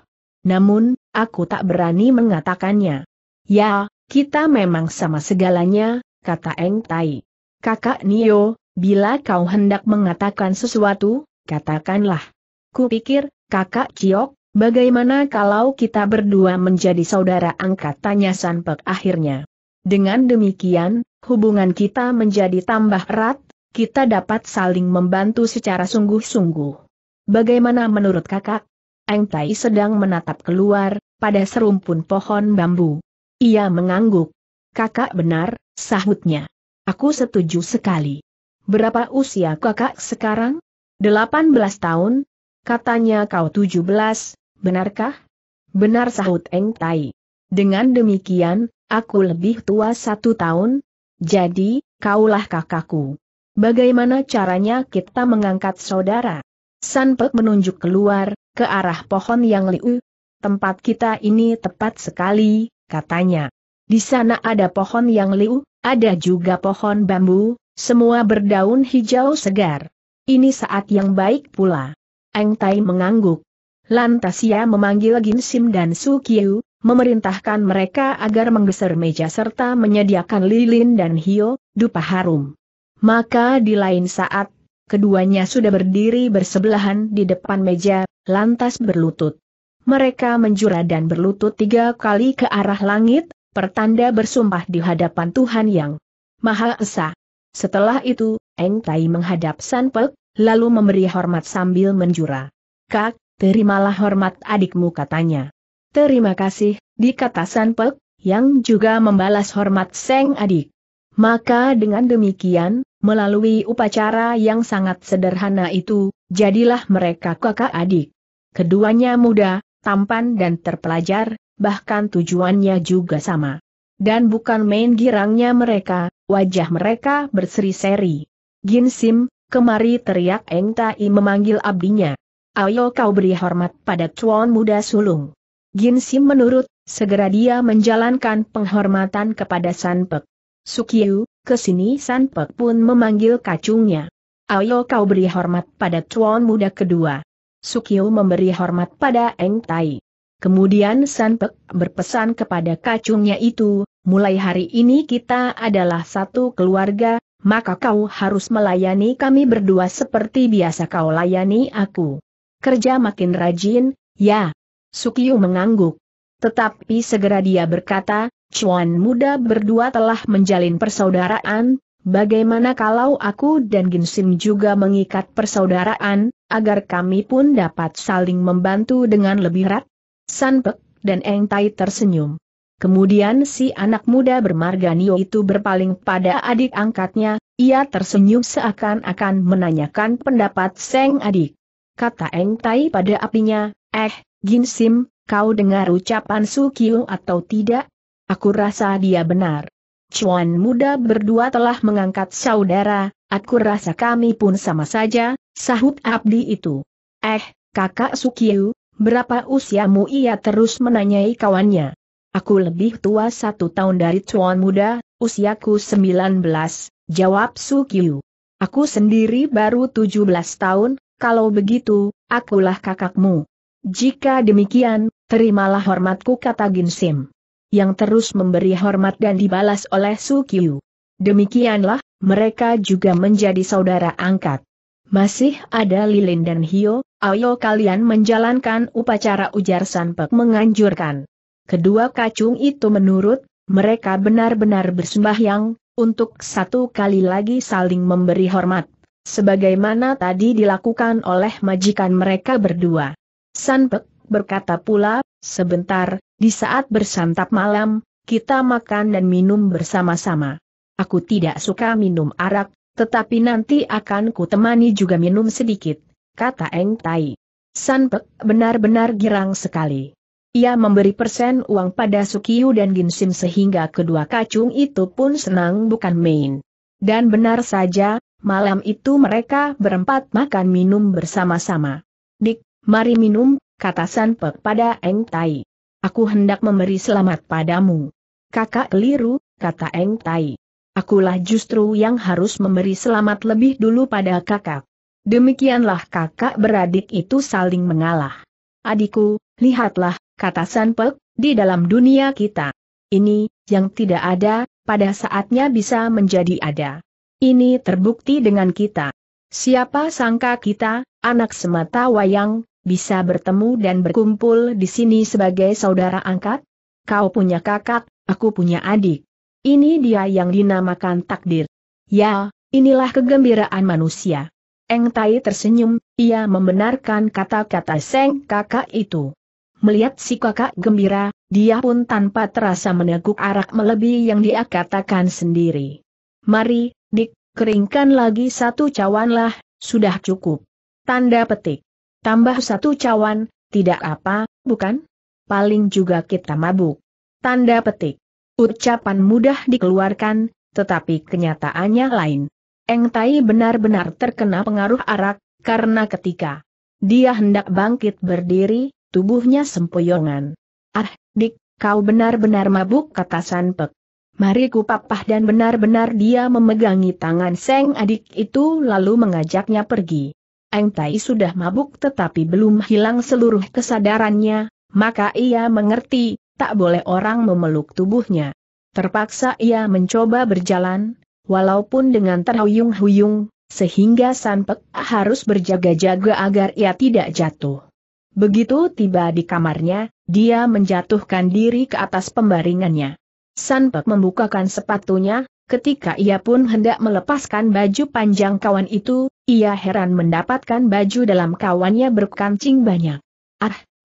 Namun, aku tak berani mengatakannya. Ya, kita memang sama segalanya, kata Eng Tai. Kakak Nio, bila kau hendak mengatakan sesuatu, katakanlah. Kupikir, kakak Ciok, bagaimana kalau kita berdua menjadi saudara angkat, tanya San Pek akhirnya. Dengan demikian, hubungan kita menjadi tambah erat, kita dapat saling membantu secara sungguh-sungguh. Bagaimana menurut kakak? Eng Tai sedang menatap keluar, pada serumpun pohon bambu. Ia mengangguk. Kakak benar, sahutnya. Aku setuju sekali. Berapa usia kakak sekarang? 18 tahun? Katanya kau 17. Benarkah? Benar, sahut Eng Tai. Dengan demikian, aku lebih tua 1 tahun. Jadi, kaulah kakakku. Bagaimana caranya kita mengangkat saudara? San Pek menunjuk keluar, ke arah pohon yang liu. Tempat kita ini tepat sekali, katanya. Di sana ada pohon yang liu, ada juga pohon bambu, semua berdaun hijau segar. Ini saat yang baik pula. Eng Tai mengangguk. Lantas ia memanggil Ginsim dan Sukiu, memerintahkan mereka agar menggeser meja serta menyediakan lilin dan hio, dupa harum. Maka di lain saat, keduanya sudah berdiri bersebelahan di depan meja, lantas berlutut. Mereka menjura dan berlutut 3 kali ke arah langit, pertanda bersumpah di hadapan Tuhan Yang Maha Esa. Setelah itu, Eng Tai menghadap San Pek, lalu memberi hormat sambil menjura. Kak, terimalah hormat adikmu, katanya. Terima kasih, dikata San Pek, yang juga membalas hormat sang adik. Maka dengan demikian, melalui upacara yang sangat sederhana itu, jadilah mereka kakak adik. Keduanya muda, tampan dan terpelajar, bahkan tujuannya juga sama. Dan bukan main girangnya mereka, wajah mereka berseri-seri. Ginsim, kemari, teriak Eng Tai memanggil abdinya. Ayo kau beri hormat pada tuan muda sulung. Ginsim menurut, segera dia menjalankan penghormatan kepada San Pek. Sukiu, kesini, San Pek pun memanggil kacungnya. Ayo kau beri hormat pada tuan muda kedua. Sukiu memberi hormat pada Eng Tai. Kemudian San Pek berpesan kepada kacungnya itu, mulai hari ini kita adalah satu keluarga. Maka kau harus melayani kami berdua seperti biasa kau layani aku. Kerja makin rajin, ya. Sukiu mengangguk. Tetapi segera dia berkata, "Cuan muda berdua telah menjalin persaudaraan, bagaimana kalau aku dan Ginsim juga mengikat persaudaraan, agar kami pun dapat saling membantu dengan lebih erat?" San Pek dan Eng Tai tersenyum. Kemudian si anak muda bermarga Nio itu berpaling pada adik angkatnya, ia tersenyum seakan-akan menanyakan pendapat sang adik. Kata Eng Tai pada apinya, Ginsim, kau dengar ucapan Sukiu atau tidak? Aku rasa dia benar. Cuan muda berdua telah mengangkat saudara, aku rasa kami pun sama saja, sahut abdi itu. Kakak Sukiu, berapa usiamu? Ia terus menanyai kawannya. Aku lebih tua 1 tahun dari cuan muda, usiaku 19, jawab Sukiu. Aku sendiri baru 17 tahun, kalau begitu, akulah kakakmu. Jika demikian, terimalah hormatku, kata Ginsim, yang terus memberi hormat dan dibalas oleh Sukiu. Demikianlah, mereka juga menjadi saudara angkat. Masih ada lilin dan hio, ayo kalian menjalankan upacara, ujar San Pek menganjurkan. Kedua kacung itu menurut, mereka benar-benar bersembahyang, untuk 1 kali lagi saling memberi hormat, sebagaimana tadi dilakukan oleh majikan mereka berdua. San Pek berkata pula, sebentar, di saat bersantap malam, kita makan dan minum bersama-sama. Aku tidak suka minum arak, tetapi nanti akan ku temani juga minum sedikit, kata Eng Tai. San Pek benar-benar girang sekali. Ia memberi persen uang pada Sukiu dan Ginsim sehingga kedua kacung itu pun senang bukan main. Dan benar saja, malam itu mereka berempat makan minum bersama-sama. "Dik, mari minum," kata San Pek pada Eng Tai. "Aku hendak memberi selamat padamu." "Kakak keliru," kata Eng Tai. "Akulah justru yang harus memberi selamat lebih dulu pada kakak." Demikianlah kakak beradik itu saling mengalah. "Adikku, lihatlah," kata San Pek, "di dalam dunia kita ini, yang tidak ada, pada saatnya bisa menjadi ada. Ini terbukti dengan kita. Siapa sangka kita, anak semata wayang, bisa bertemu dan berkumpul di sini sebagai saudara angkat? Kau punya kakak, aku punya adik. Ini dia yang dinamakan takdir. Ya, inilah kegembiraan manusia." Eng Tai tersenyum, ia membenarkan kata-kata sang kakak itu. Melihat si kakak gembira, dia pun tanpa terasa meneguk arak melebihi yang dia katakan sendiri. "Mari, Dik, keringkan lagi 1 cawanlah, sudah cukup." Tanda petik. "Tambah 1 cawan, tidak apa, bukan? Paling juga kita mabuk." Tanda petik. Ucapan mudah dikeluarkan, tetapi kenyataannya lain. Eng Tai benar-benar terkena pengaruh arak, karena ketika dia hendak bangkit berdiri, tubuhnya sempoyongan. "Dik, kau benar-benar mabuk," kata San Pek. "Mari ku papah," dan benar-benar dia memegangi tangan sang adik itu lalu mengajaknya pergi. Eng Tai sudah mabuk tetapi belum hilang seluruh kesadarannya, maka ia mengerti, tak boleh orang memeluk tubuhnya. Terpaksa ia mencoba berjalan, walaupun dengan terhuyung-huyung, sehingga San Pek harus berjaga-jaga agar ia tidak jatuh. Begitu tiba di kamarnya, dia menjatuhkan diri ke atas pembaringannya. San Pek membukakan sepatunya, ketika ia pun hendak melepaskan baju panjang kawan itu, ia heran mendapatkan baju dalam kawannya berkancing banyak.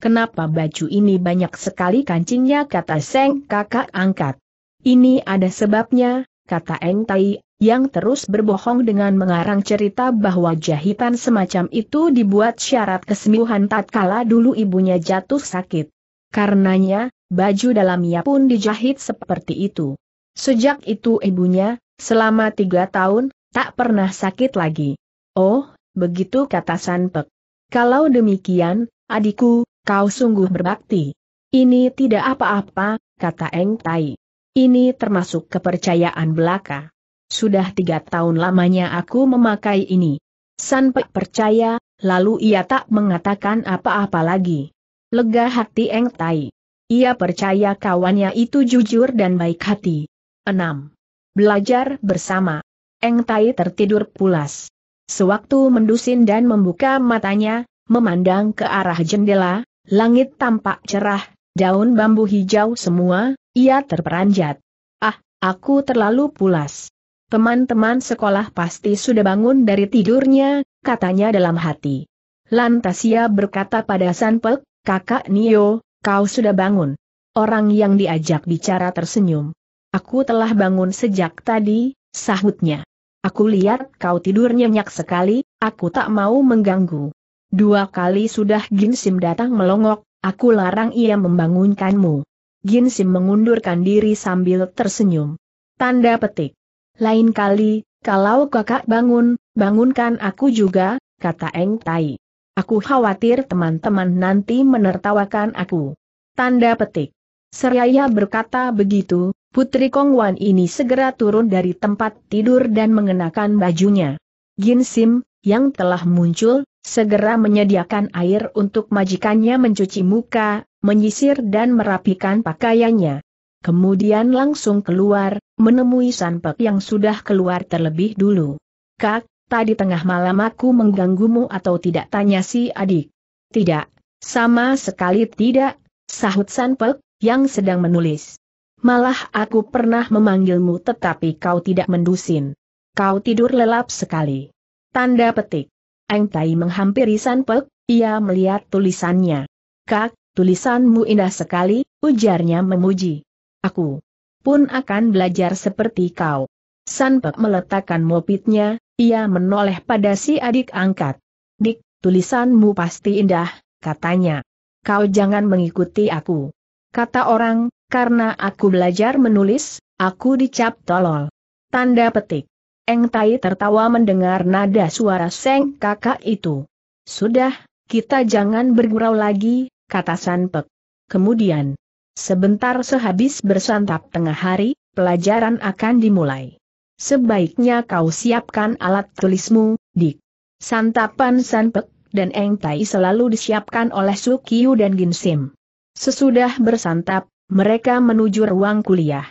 Kenapa baju ini banyak sekali kancingnya?" kata sang kakak angkat. "Ini ada sebabnya," kata Eng Tai, yang terus berbohong dengan mengarang cerita bahwa jahitan semacam itu dibuat syarat kesembuhan tatkala dulu ibunya jatuh sakit. Karenanya, baju dalamnya pun dijahit seperti itu. Sejak itu ibunya, selama 3 tahun, tak pernah sakit lagi. "Oh, begitu," kata San Pek. "Kalau demikian, adikku, kau sungguh berbakti." "Ini tidak apa-apa," kata Eng Tai. "Ini termasuk kepercayaan belaka. Sudah 3 tahun lamanya aku memakai ini." San Pek percaya, lalu ia tak mengatakan apa-apa lagi. Lega hati Eng Tai. Ia percaya kawannya itu jujur dan baik hati. 6. Belajar bersama. Eng Tai tertidur pulas. Sewaktu mendusin dan membuka matanya, memandang ke arah jendela, langit tampak cerah, daun bambu hijau semua, ia terperanjat. Ah, aku terlalu pulas. Teman-teman sekolah pasti sudah bangun dari tidurnya, katanya dalam hati. Lantas ia berkata pada San Pek, kakak Nio, kau sudah bangun. Orang yang diajak bicara tersenyum. Aku telah bangun sejak tadi, sahutnya. Aku lihat kau tidur nyenyak sekali, aku tak mau mengganggu. Dua kali sudah Ginsim datang melongok, aku larang ia membangunkanmu. Ginsim mengundurkan diri sambil tersenyum. Tanda petik. Lain kali, kalau kakak bangun, bangunkan aku juga, kata Eng Tai. Aku khawatir teman-teman nanti menertawakan aku. Tanda petik. Seraya berkata begitu, Putri Kongwan ini segera turun dari tempat tidur dan mengenakan bajunya. Ginsim, yang telah muncul, segera menyediakan air untuk majikannya mencuci muka, menyisir dan merapikan pakaiannya. Kemudian langsung keluar, menemui San Pek yang sudah keluar terlebih dulu. Kak, tadi tengah malam aku mengganggumu atau tidak, tanya si adik. Tidak, sama sekali tidak, sahut San Pek, yang sedang menulis. Malah aku pernah memanggilmu tetapi kau tidak mendusin. Kau tidur lelap sekali. Tanda petik. Eng Tai menghampiri San Pek, ia melihat tulisannya. Kak, tulisanmu indah sekali, ujarnya memuji. Aku pun akan belajar seperti kau. San Pek meletakkan mopitnya. Ia menoleh pada si adik angkat. Dik, tulisanmu pasti indah, katanya. Kau jangan mengikuti aku. Kata orang, karena aku belajar menulis, aku dicap tolol. Tanda petik. Eng Tai tertawa mendengar nada suara seng kakak itu. Sudah, kita jangan bergurau lagi, kata San Pek. Kemudian, sebentar sehabis bersantap tengah hari, pelajaran akan dimulai. Sebaiknya kau siapkan alat tulismu, Dik. Santapan San Pek dan Eng Tai selalu disiapkan oleh Sukiu dan Ginsim. Sesudah bersantap, mereka menuju ruang kuliah.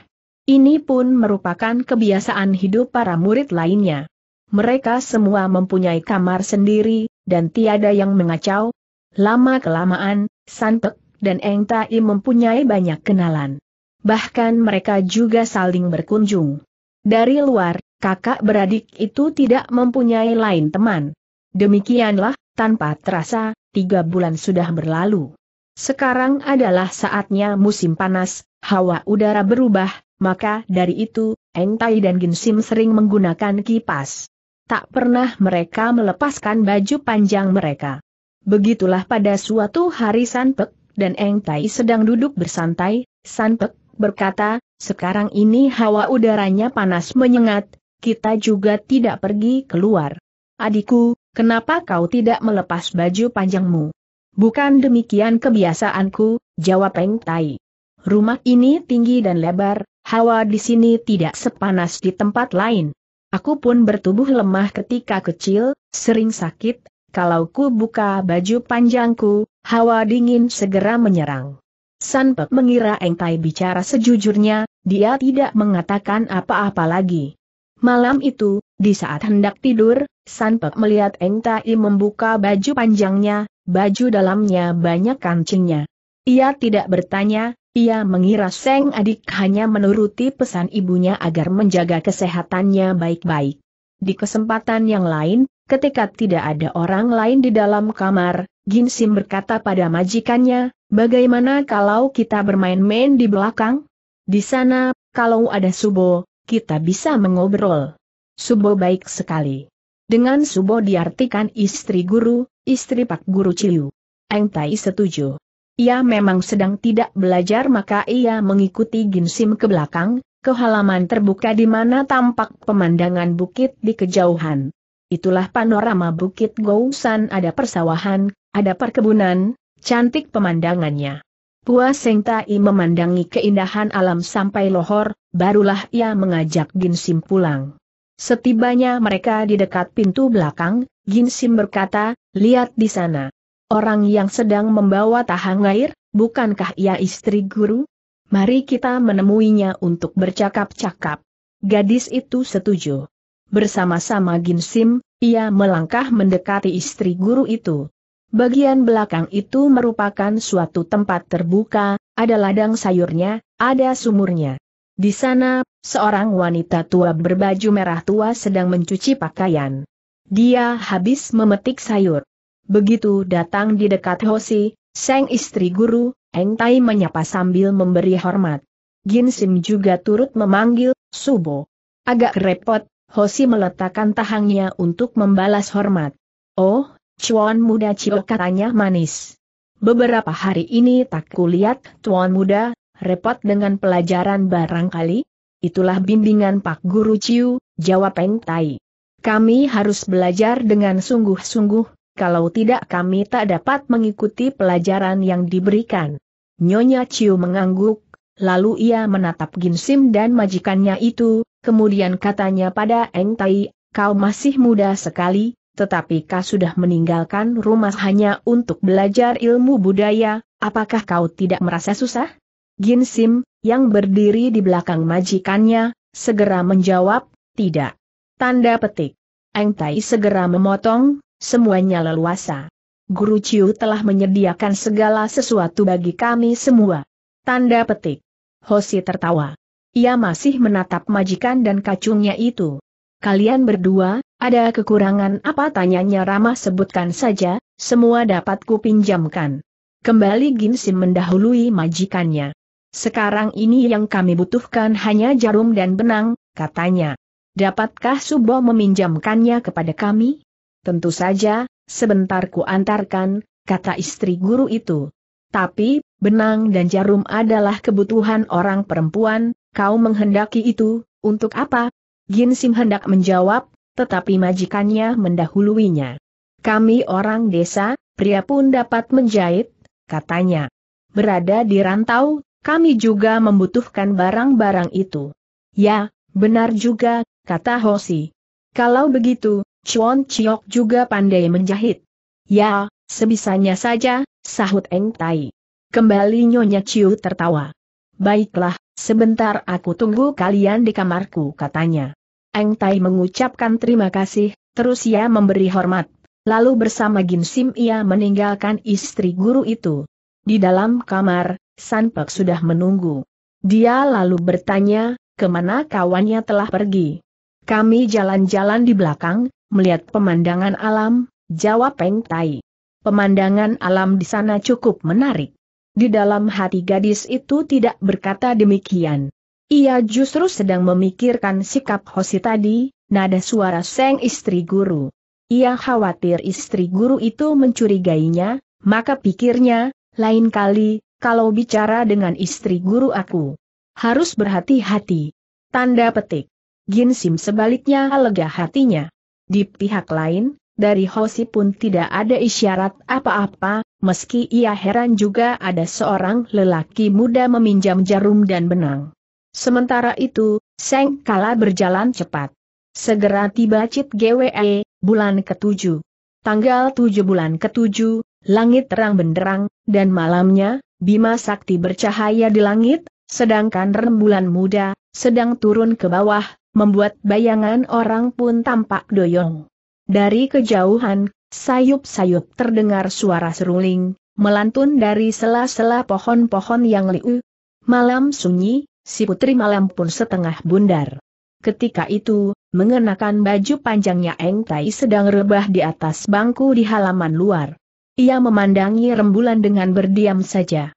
Ini pun merupakan kebiasaan hidup para murid lainnya. Mereka semua mempunyai kamar sendiri, dan tiada yang mengacau. Lama-kelamaan, San Pek dan Eng Tai mempunyai banyak kenalan. Bahkan mereka juga saling berkunjung. Dari luar, kakak beradik itu tidak mempunyai lain teman. Demikianlah, tanpa terasa, 3 bulan sudah berlalu. Sekarang adalah saatnya musim panas, hawa udara berubah, maka dari itu, Eng Tai dan Ginsim sering menggunakan kipas. Tak pernah mereka melepaskan baju panjang mereka. Begitulah pada suatu hari San Pek dan Eng Tai sedang duduk bersantai, San Pek berkata, sekarang ini hawa udaranya panas menyengat, kita juga tidak pergi keluar. Adikku, kenapa kau tidak melepas baju panjangmu? Bukan demikian kebiasaanku, jawab Eng Tai. Rumah ini tinggi dan lebar, hawa di sini tidak sepanas di tempat lain. Aku pun bertubuh lemah ketika kecil, sering sakit, kalau ku buka baju panjangku, hawa dingin segera menyerang. San Pek mengira Eng Tai bicara sejujurnya, dia tidak mengatakan apa-apa lagi. Malam itu, di saat hendak tidur, San Pek melihat Eng Tai membuka baju panjangnya, baju dalamnya banyak kancingnya. Ia tidak bertanya, ia mengira sang adik hanya menuruti pesan ibunya agar menjaga kesehatannya baik-baik. Di kesempatan yang lain, ketika tidak ada orang lain di dalam kamar, Ginsim berkata pada majikannya, bagaimana kalau kita bermain-main di belakang? Di sana, kalau ada subo, kita bisa mengobrol. Subo baik sekali. Dengan subo diartikan istri guru, istri Pak Guru Ciu. Eng Tai setuju. Ia memang sedang tidak belajar maka ia mengikuti Ginsim ke belakang, ke halaman terbuka di mana tampak pemandangan bukit di kejauhan. Itulah panorama bukit Gousan, ada persawahan, ada perkebunan. Cantik pemandangannya. Puas Eng Tai memandangi keindahan alam sampai lohor, barulah ia mengajak Ginsim pulang. Setibanya mereka di dekat pintu belakang, Ginsim berkata, lihat di sana. Orang yang sedang membawa tahang air, bukankah ia istri guru? Mari kita menemuinya untuk bercakap-cakap. Gadis itu setuju. Bersama-sama Ginsim, ia melangkah mendekati istri guru itu. Bagian belakang itu merupakan suatu tempat terbuka, Ada ladang sayurnya, ada sumurnya. Di sana, seorang wanita tua berbaju merah tua sedang mencuci pakaian. Dia habis memetik sayur. Begitu datang di dekat Hoshi, sang istri guru, Eng Tai menyapa sambil memberi hormat. Ginsim juga turut memanggil, Subo. Agak repot, Hoshi meletakkan tahangnya untuk membalas hormat. Oh, Cuan Muda Cio, katanya manis. Beberapa hari ini tak kulihat Tuan Muda. Repot dengan pelajaran barangkali? Itulah bimbingan Pak Guru Chiu, jawab Eng Tai. Kami harus belajar dengan sungguh-sungguh, kalau tidak kami tak dapat mengikuti pelajaran yang diberikan. Nyonya Chiu mengangguk, lalu ia menatap Ginsim dan majikannya itu, kemudian katanya pada Eng Tai, kau masih muda sekali, tetapi kau sudah meninggalkan rumah hanya untuk belajar ilmu budaya, apakah kau tidak merasa susah? Ginsim, yang berdiri di belakang majikannya, segera menjawab, tidak. Tanda petik. Eng Tai segera memotong, semuanya leluasa. Guru Chiu telah menyediakan segala sesuatu bagi kami semua. Tanda petik. Hoshi tertawa. Ia masih menatap majikan dan kacungnya itu. Kalian berdua, ada kekurangan apa? Tanyanya ramah. Sebutkan saja, semua dapat kupinjamkan. Kembali Ginsim mendahului majikannya. Sekarang ini yang kami butuhkan hanya jarum dan benang, katanya. Dapatkah Subo meminjamkannya kepada kami? Tentu saja, sebentar ku antarkan, kata istri guru itu. Tapi, benang dan jarum adalah kebutuhan orang perempuan, kau menghendaki itu, untuk apa? Ginsim hendak menjawab, tetapi majikannya mendahuluinya. Kami orang desa, pria pun dapat menjahit, katanya. Berada di rantau, kami juga membutuhkan barang-barang itu. Ya, benar juga, kata Hoshi. Kalau begitu, Cuan Ciok juga pandai menjahit. Ya, sebisanya saja, sahut Eng Tai. Kembali Nyonya Chiu tertawa. Baiklah, sebentar aku tunggu kalian di kamarku, katanya. Eng Tai mengucapkan terima kasih, terus ia memberi hormat. Lalu bersama Ginsim ia meninggalkan istri guru itu. Di dalam kamar, San Pek sudah menunggu. Dia lalu bertanya, kemana kawannya telah pergi? Kami jalan-jalan di belakang, melihat pemandangan alam, jawab Eng Tai. Pemandangan alam di sana cukup menarik. Di dalam hati gadis itu tidak berkata demikian. Ia justru sedang memikirkan sikap Hoshi tadi, nada suara sang istri guru. Ia khawatir istri guru itu mencurigainya, maka pikirnya, lain kali kalau bicara dengan istri guru aku harus berhati-hati. Tanda petik. Ginsim sebaliknya lega hatinya. Di pihak lain, dari Hoshi pun tidak ada isyarat apa-apa, meski ia heran juga ada seorang lelaki muda meminjam jarum dan benang. Sementara itu, Seng Kala berjalan cepat. Segera tiba Citgwe, bulan ke-7. Tanggal 7 bulan ke-7, langit terang benderang, dan malamnya, bima sakti bercahaya di langit, sedangkan rembulan muda sedang turun ke bawah, membuat bayangan orang pun tampak doyong. Dari kejauhan, sayup-sayup terdengar suara seruling, melantun dari sela-sela pohon-pohon yang liu. Malam sunyi, si putri malam pun setengah bundar. Ketika itu, mengenakan baju panjangnya Eng Tai sedang rebah di atas bangku di halaman luar. Ia memandangi rembulan dengan berdiam saja.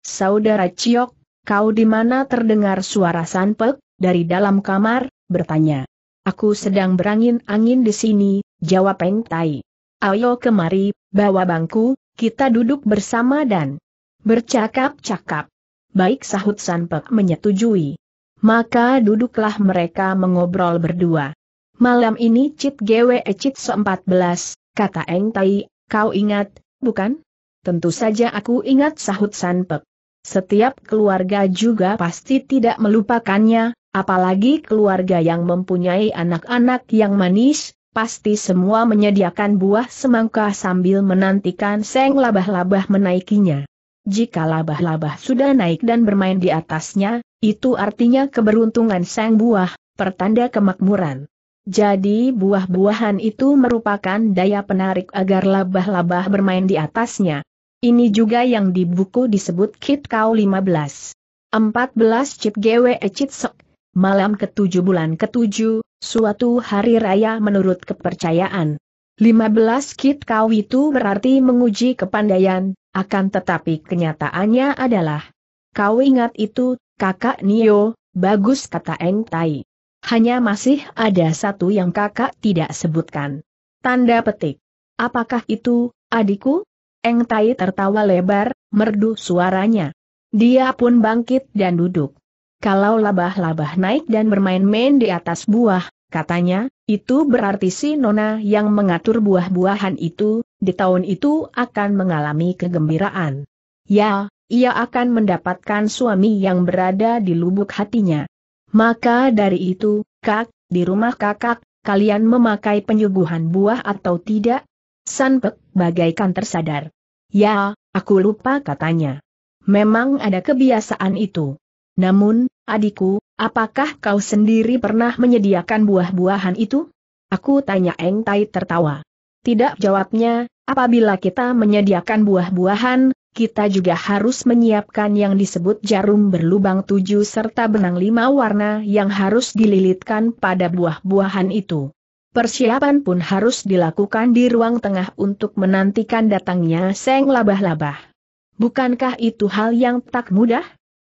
Saudara Ciok, kau di mana? Terdengar suara San Pek dari dalam kamar, bertanya. Aku sedang berangin-angin di sini, jawab Eng Tai. Ayo kemari, bawa bangku, kita duduk bersama dan bercakap-cakap. Baik, sahut San Pek menyetujui. Maka duduklah mereka mengobrol berdua. Malam ini Citgwe Citso 14, kata Eng Tai. Kau ingat, bukan? Tentu saja aku ingat, sahut San Pek. Setiap keluarga juga pasti tidak melupakannya, apalagi keluarga yang mempunyai anak-anak yang manis, pasti semua menyediakan buah semangka sambil menantikan sang labah-labah menaikinya. Jika labah-labah sudah naik dan bermain di atasnya, itu artinya keberuntungan sang buah, pertanda kemakmuran. Jadi buah-buahan itu merupakan daya penarik agar labah-labah bermain di atasnya. Ini juga yang di buku disebut Kit Kau 15. 14 Cit Gwe Cit Sok. Malam ke-7 bulan ke-7, suatu hari raya menurut kepercayaan. 15 Kit Kau itu berarti menguji kepandaian, akan tetapi kenyataannya adalah. Kau ingat itu, kakak Nio, bagus kata Eng Tai. Hanya masih ada satu yang kakak tidak sebutkan. Tanda petik. Apakah itu, adikku? Eng Tai tertawa lebar, merdu suaranya. Dia pun bangkit dan duduk. Kalau labah-labah naik dan bermain-main di atas buah, katanya, itu berarti si nona yang mengatur buah-buahan itu, di tahun itu akan mengalami kegembiraan. Ya, ia akan mendapatkan suami yang berada di lubuk hatinya. Maka dari itu, kak, di rumah kakak, kalian memakai penyuguhan buah atau tidak? San Pek bagaikan tersadar. Ya, aku lupa katanya. Memang ada kebiasaan itu. Namun, adikku, apakah kau sendiri pernah menyediakan buah-buahan itu? Aku tanya. Eng Tai tertawa. Tidak, jawabnya, apabila kita menyediakan buah-buahan, kita juga harus menyiapkan yang disebut jarum berlubang 7 serta benang 5 warna yang harus dililitkan pada buah-buahan itu. Persiapan pun harus dilakukan di ruang tengah untuk menantikan datangnya seng labah-labah. Bukankah itu hal yang tak mudah?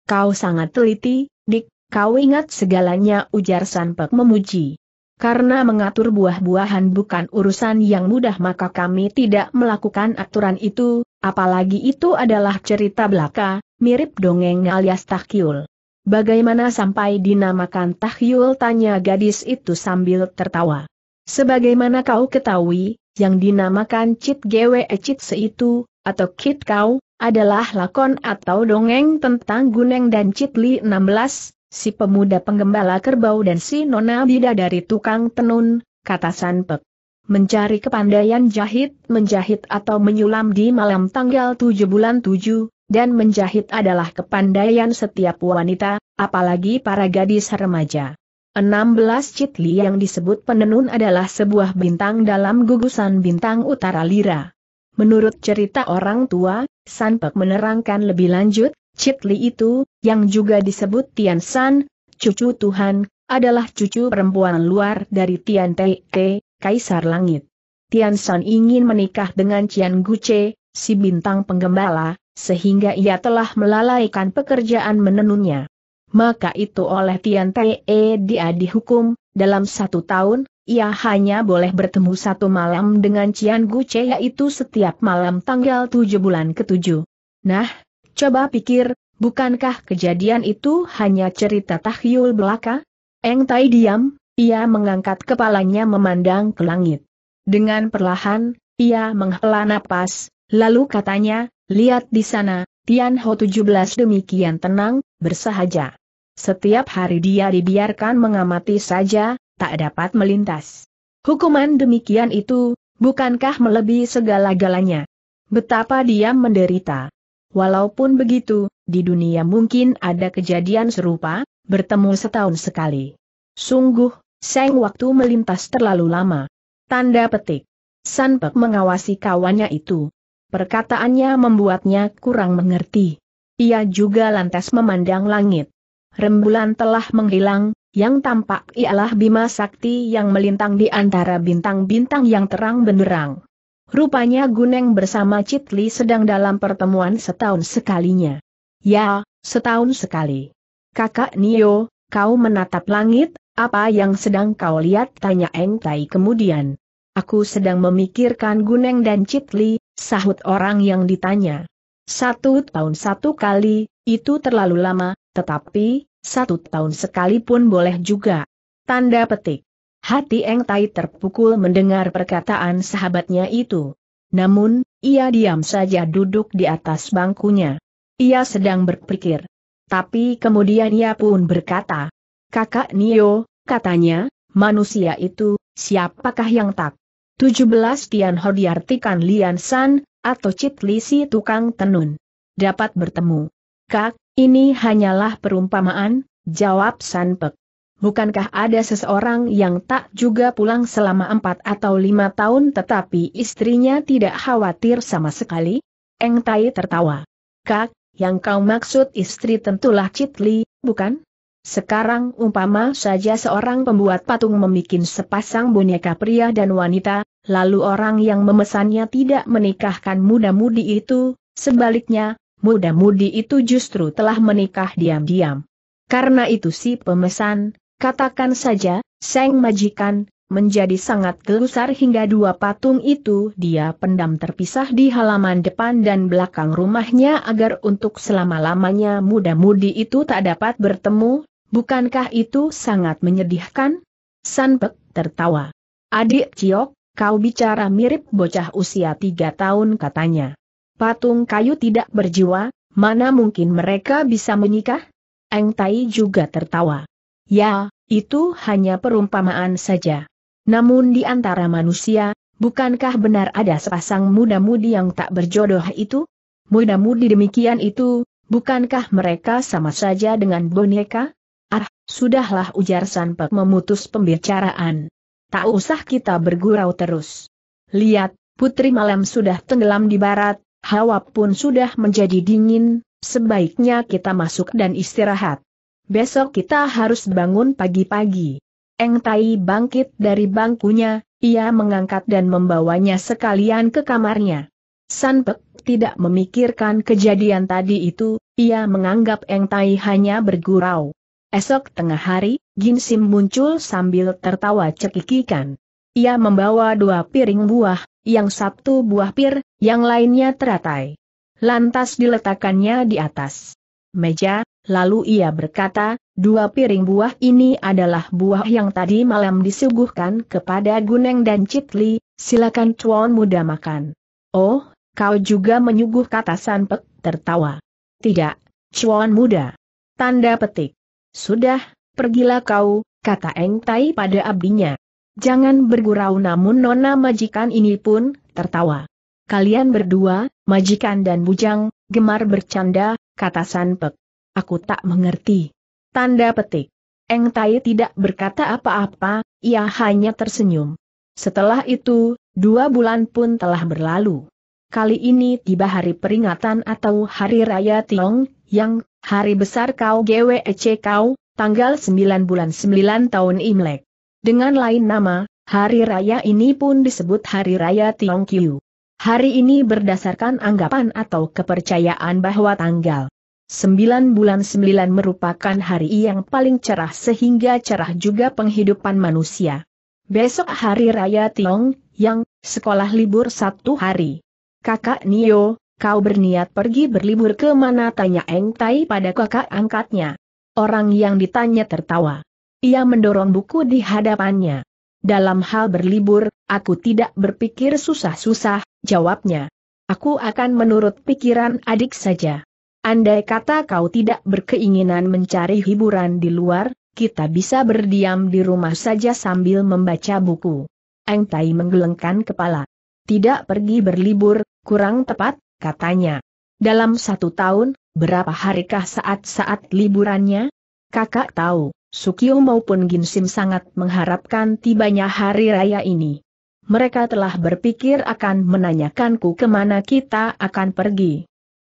Kau sangat teliti, Dik, kau ingat segalanya, ujar San Pek memuji. Karena mengatur buah-buahan bukan urusan yang mudah maka kami tidak melakukan aturan itu, apalagi itu adalah cerita belaka, mirip dongeng alias takyul. Bagaimana sampai dinamakan takyul, tanya gadis itu sambil tertawa. Sebagaimana kau ketahui, yang dinamakan Cit Gwe Cit seitu, atau Kit Kau, adalah lakon atau dongeng tentang Guneng dan Citli 16, si pemuda penggembala kerbau dan si nona bidadari tukang tenun, kata San Pek. Mencari kepandaian jahit, menjahit atau menyulam di malam tanggal 7 bulan 7, dan menjahit adalah kepandaian setiap wanita, apalagi para gadis remaja. 16 Citli yang disebut penenun adalah sebuah bintang dalam gugusan bintang utara Lira. Menurut cerita orang tua, San Pek menerangkan lebih lanjut, Citli itu, yang juga disebut Tian San, cucu Tuhan, adalah cucu perempuan luar dari Tian Te Te, Kaisar Langit. Tian San ingin menikah dengan Cian Guce, si bintang penggembala, sehingga ia telah melalaikan pekerjaan menenunnya. Maka itu oleh Tian Te dia dihukum, dalam 1 tahun, ia hanya boleh bertemu 1 malam dengan Cian Guce, yaitu setiap malam tanggal 7 bulan ke-7. Nah, coba pikir, bukankah kejadian itu hanya cerita tahyul belaka? Eng Tai diam, ia mengangkat kepalanya memandang ke langit. Dengan perlahan, ia menghela napas, lalu katanya, lihat di sana, Tian Ho 17 demikian tenang, bersahaja. Setiap hari dia dibiarkan mengamati saja, tak dapat melintas. Hukuman demikian itu, bukankah melebihi segala-galanya? Betapa dia menderita. Walaupun begitu, di dunia mungkin ada kejadian serupa, bertemu 1 tahun sekali. Sungguh, seng waktu melintas terlalu lama. Tanda petik. San Pek mengawasi kawannya itu. Perkataannya membuatnya kurang mengerti. Ia juga lantas memandang langit. Rembulan telah menghilang, yang tampak ialah Bima Sakti yang melintang di antara bintang-bintang yang terang benderang. Rupanya Guneng bersama Citli sedang dalam pertemuan 1 tahun sekalinya. Ya, 1 tahun sekali. Kakak Nio, kau menatap langit, apa yang sedang kau lihat, tanya Eng Tai kemudian. Aku sedang memikirkan Guneng dan Citli, sahut orang yang ditanya. 1 tahun 1 kali, itu terlalu lama. Tetapi, 1 tahun sekali pun boleh juga. Tanda petik. Hati Eng Tai terpukul mendengar perkataan sahabatnya itu. Namun, ia diam saja duduk di atas bangkunya. Ia sedang berpikir. Tapi kemudian ia pun berkata, kakak Nio, katanya, manusia itu, siapakah yang tak? 17 Tian Ho diartikan Lian San, atau Citli si tukang tenun. Dapat bertemu. Kak, ini hanyalah perumpamaan, jawab San Pek. Bukankah ada seseorang yang tak juga pulang selama 4 atau 5 tahun tetapi istrinya tidak khawatir sama sekali? Eng Tai tertawa. Kak, yang kau maksud istri tentulah Citli, bukan? Sekarang umpama saja seorang pembuat patung membuat sepasang boneka pria dan wanita, lalu orang yang memesannya tidak menikahkan muda-mudi itu, sebaliknya, muda-mudi itu justru telah menikah diam-diam. Karena itu si pemesan, katakan saja, sang majikan, menjadi sangat gelusar hingga dua patung itu dia pendam terpisah di halaman depan dan belakang rumahnya agar untuk selama-lamanya muda-mudi itu tak dapat bertemu, bukankah itu sangat menyedihkan? San Pek tertawa. Adik Ciok, kau bicara mirip bocah usia 3 tahun katanya. Patung kayu tidak berjiwa, mana mungkin mereka bisa menikah? Eng Tai juga tertawa. Ya, itu hanya perumpamaan saja. Namun di antara manusia, bukankah benar ada sepasang muda-mudi yang tak berjodoh itu? Muda-mudi demikian itu, bukankah mereka sama saja dengan boneka? Ah, sudahlah, ujar San Pek memutus pembicaraan. Tak usah kita bergurau terus. Lihat, putri malam sudah tenggelam di barat, hawa pun sudah menjadi dingin, sebaiknya kita masuk dan istirahat. Besok kita harus bangun pagi-pagi. Eng Tai bangkit dari bangkunya, ia mengangkat dan membawanya sekalian ke kamarnya. San Pek tidak memikirkan kejadian tadi itu, ia menganggap Eng Tai hanya bergurau. Esok tengah hari, Ginsim muncul sambil tertawa cekikikan. Ia membawa 2 piring buah, yang satu buah pir, yang lainnya teratai. Lantas diletakkannya di atas meja. Lalu ia berkata, 2 piring buah ini adalah buah yang tadi malam disuguhkan kepada Guneng dan Citli, silakan tuan muda makan. Oh, kau juga menyuguh, kata San Pek tertawa. Tidak, tuan muda. Tanda petik. Sudah, pergilah kau, kata Eng Tai pada abdinya. Jangan bergurau, namun nona majikan ini pun tertawa. Kalian berdua, majikan dan bujang, gemar bercanda, kata San Pek. Aku tak mengerti. Tanda petik. Eng Tai tidak berkata apa-apa, ia hanya tersenyum. Setelah itu, 2 bulan pun telah berlalu. Kali ini tiba hari peringatan atau hari raya Tiong, yang hari besar Kau GWEC Kau, tanggal 9 bulan 9 tahun Imlek. Dengan lain nama, hari raya ini pun disebut hari raya Tiong Kiu. Hari ini berdasarkan anggapan atau kepercayaan bahwa tanggal 9 bulan 9 merupakan hari yang paling cerah sehingga cerah juga penghidupan manusia. Besok hari raya Tiong, yang sekolah libur 1 hari. Kakak Nio, kau berniat pergi berlibur ke mana? Tanya Eng Tai pada kakak angkatnya. Orang yang ditanya tertawa. Ia mendorong buku di hadapannya. Dalam hal berlibur, aku tidak berpikir susah-susah, jawabnya. Aku akan menurut pikiran adik saja. Andai kata kau tidak berkeinginan mencari hiburan di luar, kita bisa berdiam di rumah saja sambil membaca buku. Eng Tai menggelengkan kepala. Tidak pergi berlibur, kurang tepat, katanya. Dalam 1 tahun, berapa harikah saat-saat liburannya? Kakak tahu, Sukiu maupun Ginsim sangat mengharapkan tibanya hari raya ini. Mereka telah berpikir akan menanyakanku kemana kita akan pergi.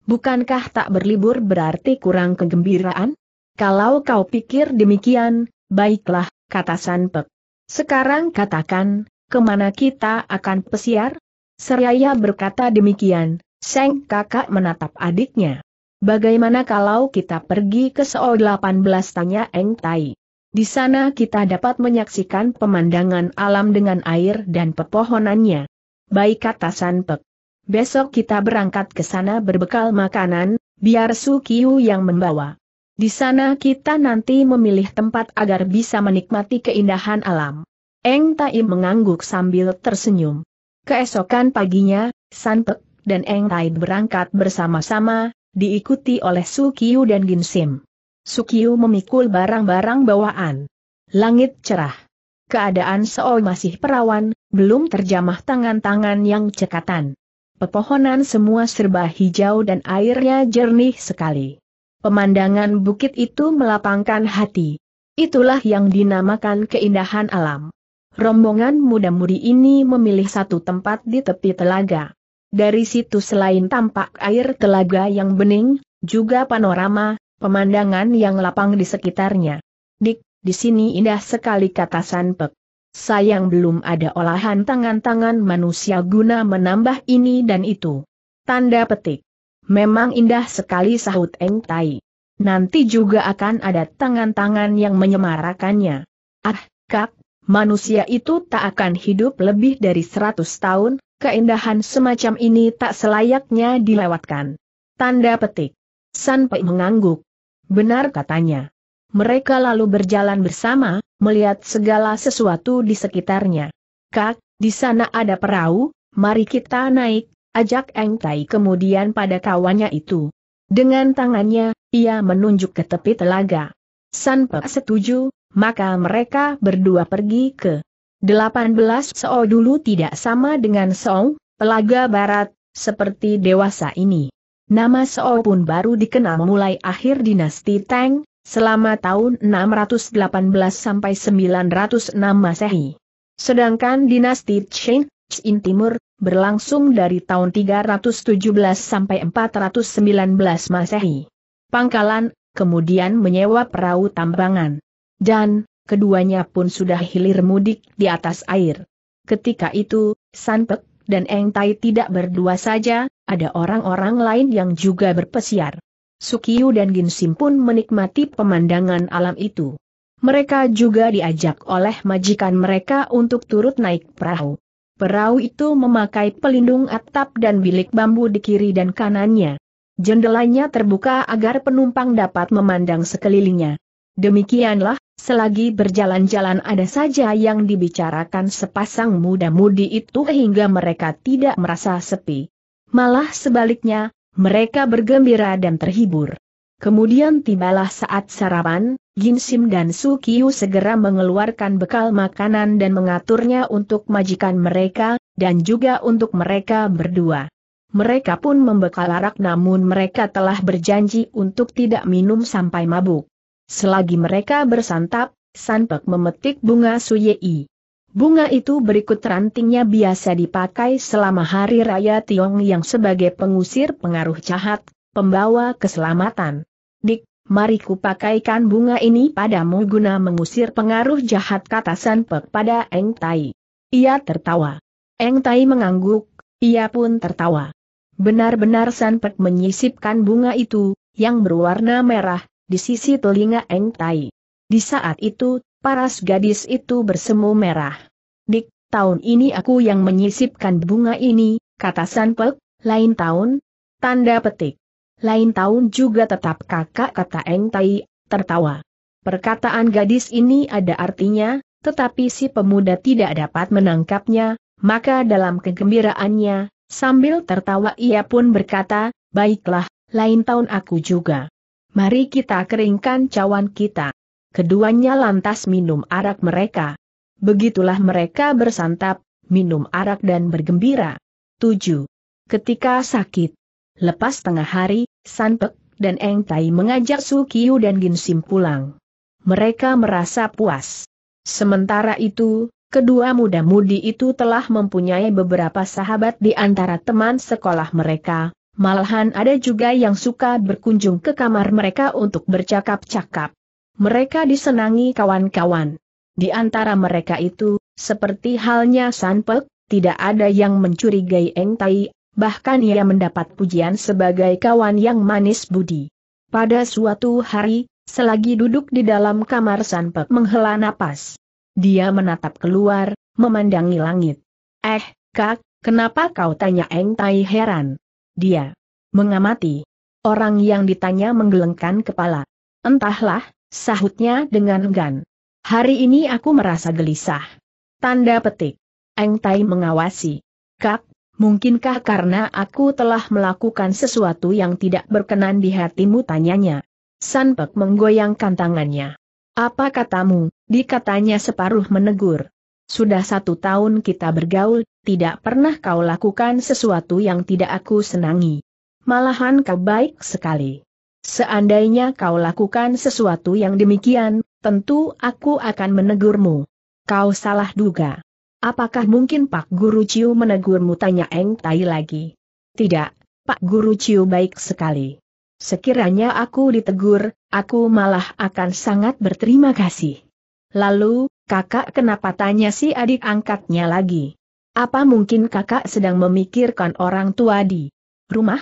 Bukankah tak berlibur berarti kurang kegembiraan? Kalau kau pikir demikian, baiklah, kata San Pek. Sekarang katakan, kemana kita akan pesiar? Seraya berkata demikian, sang kakak menatap adiknya. Bagaimana kalau kita pergi ke So 18? Tanya Eng Tai. Di sana kita dapat menyaksikan pemandangan alam dengan air dan pepohonannya. Baik, kata San Pek. Besok kita berangkat ke sana berbekal makanan, biar Sukiu yang membawa. Di sana kita nanti memilih tempat agar bisa menikmati keindahan alam. Eng Tai mengangguk sambil tersenyum. Keesokan paginya, San Pek dan Eng Tai berangkat bersama-sama, diikuti oleh Sukiu dan Ginsim. Sukiu memikul barang-barang bawaan. Langit cerah. Keadaan Seoul masih perawan, belum terjamah tangan-tangan yang cekatan. Pepohonan semua serba hijau dan airnya jernih sekali. Pemandangan bukit itu melapangkan hati. Itulah yang dinamakan keindahan alam. Rombongan muda-mudi ini memilih satu tempat di tepi telaga. Dari situ selain tampak air telaga yang bening, juga panorama, pemandangan yang lapang di sekitarnya. "Dik, di sini indah sekali," kata San Pek. "Sayang belum ada olahan tangan-tangan manusia guna menambah ini dan itu." Tanda petik. "Memang indah sekali," sahut Eng Tai. "Nanti juga akan ada tangan-tangan yang menyemarakannya." "Ah, Kak, manusia itu tak akan hidup lebih dari 100 tahun, keindahan semacam ini tak selayaknya dilewatkan." Tanda petik. San Pek mengangguk. "Benar," katanya. Mereka lalu berjalan bersama, melihat segala sesuatu di sekitarnya. "Kak, di sana ada perahu, mari kita naik," ajak Eng Tai kemudian pada kawannya itu. Dengan tangannya, ia menunjuk ke tepi telaga. San Pek setuju, maka mereka berdua pergi ke 18 so dulu tidak sama dengan so, pelaga barat, seperti dewasa ini. Nama so pun baru dikenal mulai akhir dinasti Tang, selama tahun 618 sampai 906 Masehi. Sedangkan dinasti Qin Timur, berlangsung dari tahun 317 sampai 419 Masehi. Pangkalan, kemudian menyewa perahu tambangan. Dan keduanya pun sudah hilir mudik di atas air. Ketika itu, San Pek dan Eng Tai tidak berdua saja, ada orang-orang lain yang juga berpesiar. Sukiu dan Ginsim pun menikmati pemandangan alam itu. Mereka juga diajak oleh majikan mereka untuk turut naik perahu. Perahu itu memakai pelindung atap dan bilik bambu di kiri dan kanannya. Jendelanya terbuka agar penumpang dapat memandang sekelilingnya. Demikianlah, selagi berjalan-jalan ada saja yang dibicarakan sepasang muda-mudi itu hingga mereka tidak merasa sepi. Malah sebaliknya, mereka bergembira dan terhibur. Kemudian tibalah saat sarapan, Ginsim dan Sukiu segera mengeluarkan bekal makanan dan mengaturnya untuk majikan mereka, dan juga untuk mereka berdua. Mereka pun membekal arak namun mereka telah berjanji untuk tidak minum sampai mabuk. Selagi mereka bersantap, San Pek memetik bunga suyei. Bunga itu berikut rantingnya biasa dipakai selama hari raya Tiong yang sebagai pengusir pengaruh jahat, pembawa keselamatan. "Dik, mari ku pakaikan bunga ini padamu guna mengusir pengaruh jahat," kata San Pek pada Eng Tai. Ia tertawa. Eng Tai mengangguk, ia pun tertawa. Benar-benar San Pek menyisipkan bunga itu, yang berwarna merah, di sisi telinga Eng Tai. Di saat itu, paras gadis itu bersemu merah. "Dik, tahun ini aku yang menyisipkan bunga ini," kata San Pek. "Lain tahun?" Tanda petik. "Lain tahun juga tetap kakak," kata Eng Tai, tertawa. Perkataan gadis ini ada artinya, tetapi si pemuda tidak dapat menangkapnya, maka dalam kegembiraannya, sambil tertawa ia pun berkata, "Baiklah, lain tahun aku juga. Mari kita keringkan cawan kita." Keduanya lantas minum arak mereka. Begitulah mereka bersantap, minum arak dan bergembira. 7. Ketika sakit. Lepas tengah hari, San Pek dan Eng Tai mengajak Sukiu dan Ginsim pulang. Mereka merasa puas. Sementara itu, kedua muda-mudi itu telah mempunyai beberapa sahabat di antara teman sekolah mereka. Malahan ada juga yang suka berkunjung ke kamar mereka untuk bercakap-cakap. Mereka disenangi kawan-kawan. Di antara mereka itu, seperti halnya San Pek, tidak ada yang mencurigai Eng Tai, bahkan ia mendapat pujian sebagai kawan yang manis budi. Pada suatu hari, selagi duduk di dalam kamar San Pek menghela napas. Dia menatap keluar, memandangi langit. "Eh, Kak, kenapa kau?" tanya Eng Tai heran. Dia mengamati. Orang yang ditanya menggelengkan kepala. "Entahlah," sahutnya dengan enggan. "Hari ini aku merasa gelisah." Tanda petik. Eng Tai mengawasi. "Kak, mungkinkah karena aku telah melakukan sesuatu yang tidak berkenan di hatimu?" tanyanya. San Pek menggoyangkan tangannya. "Apa katamu?" dikatanya separuh menegur. "Sudah 1 tahun kita bergaul, tidak pernah kau lakukan sesuatu yang tidak aku senangi. Malahan kau baik sekali. Seandainya kau lakukan sesuatu yang demikian, tentu aku akan menegurmu." "Kau salah duga." "Apakah mungkin Pak Guru Chiu menegurmu?" tanya Eng Tai lagi. Tidak, Pak Guru Chiu baik sekali. Sekiranya aku ditegur, aku malah akan sangat berterima kasih. Lalu, kakak kenapa, tanya si adik angkatnya lagi. Apa mungkin kakak sedang memikirkan orang tua di rumah?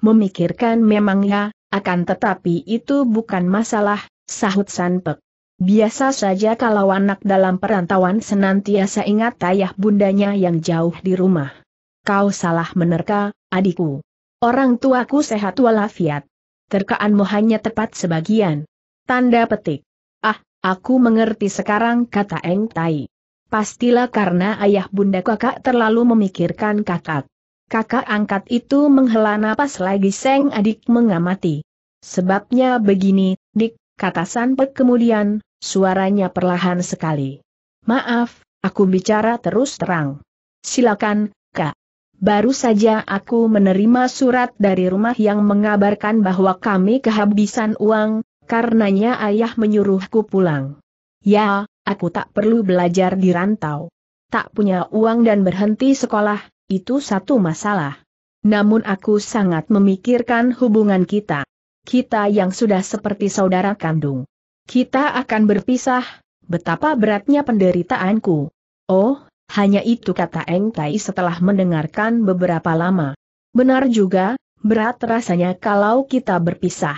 Memikirkan memang ya, akan tetapi itu bukan masalah, sahut San Pek. Biasa saja kalau anak dalam perantauan senantiasa ingat ayah bundanya yang jauh di rumah. Kau salah menerka, adikku. Orang tuaku sehat walafiat. Terkaanmu hanya tepat sebagian. Tanda petik. Ah, aku mengerti sekarang, kata Eng Tai. Pastilah karena ayah bunda kakak terlalu memikirkan kakak. Kakak angkat itu menghela napas lagi, sang adik mengamati. Sebabnya begini, Dik, kata San Pek kemudian. Suaranya perlahan sekali. Maaf, aku bicara terus terang. Silakan, Kak. Baru saja aku menerima surat dari rumah yang mengabarkan bahwa kami kehabisan uang, karenanya ayah menyuruhku pulang. Ya, aku tak perlu belajar di rantau. Tak punya uang dan berhenti sekolah, itu satu masalah. Namun aku sangat memikirkan hubungan kita. Kita yang sudah seperti saudara kandung. Kita akan berpisah, betapa beratnya penderitaanku. Oh, hanya itu, kata Eng Tai setelah mendengarkan beberapa lama. Benar juga, berat rasanya kalau kita berpisah.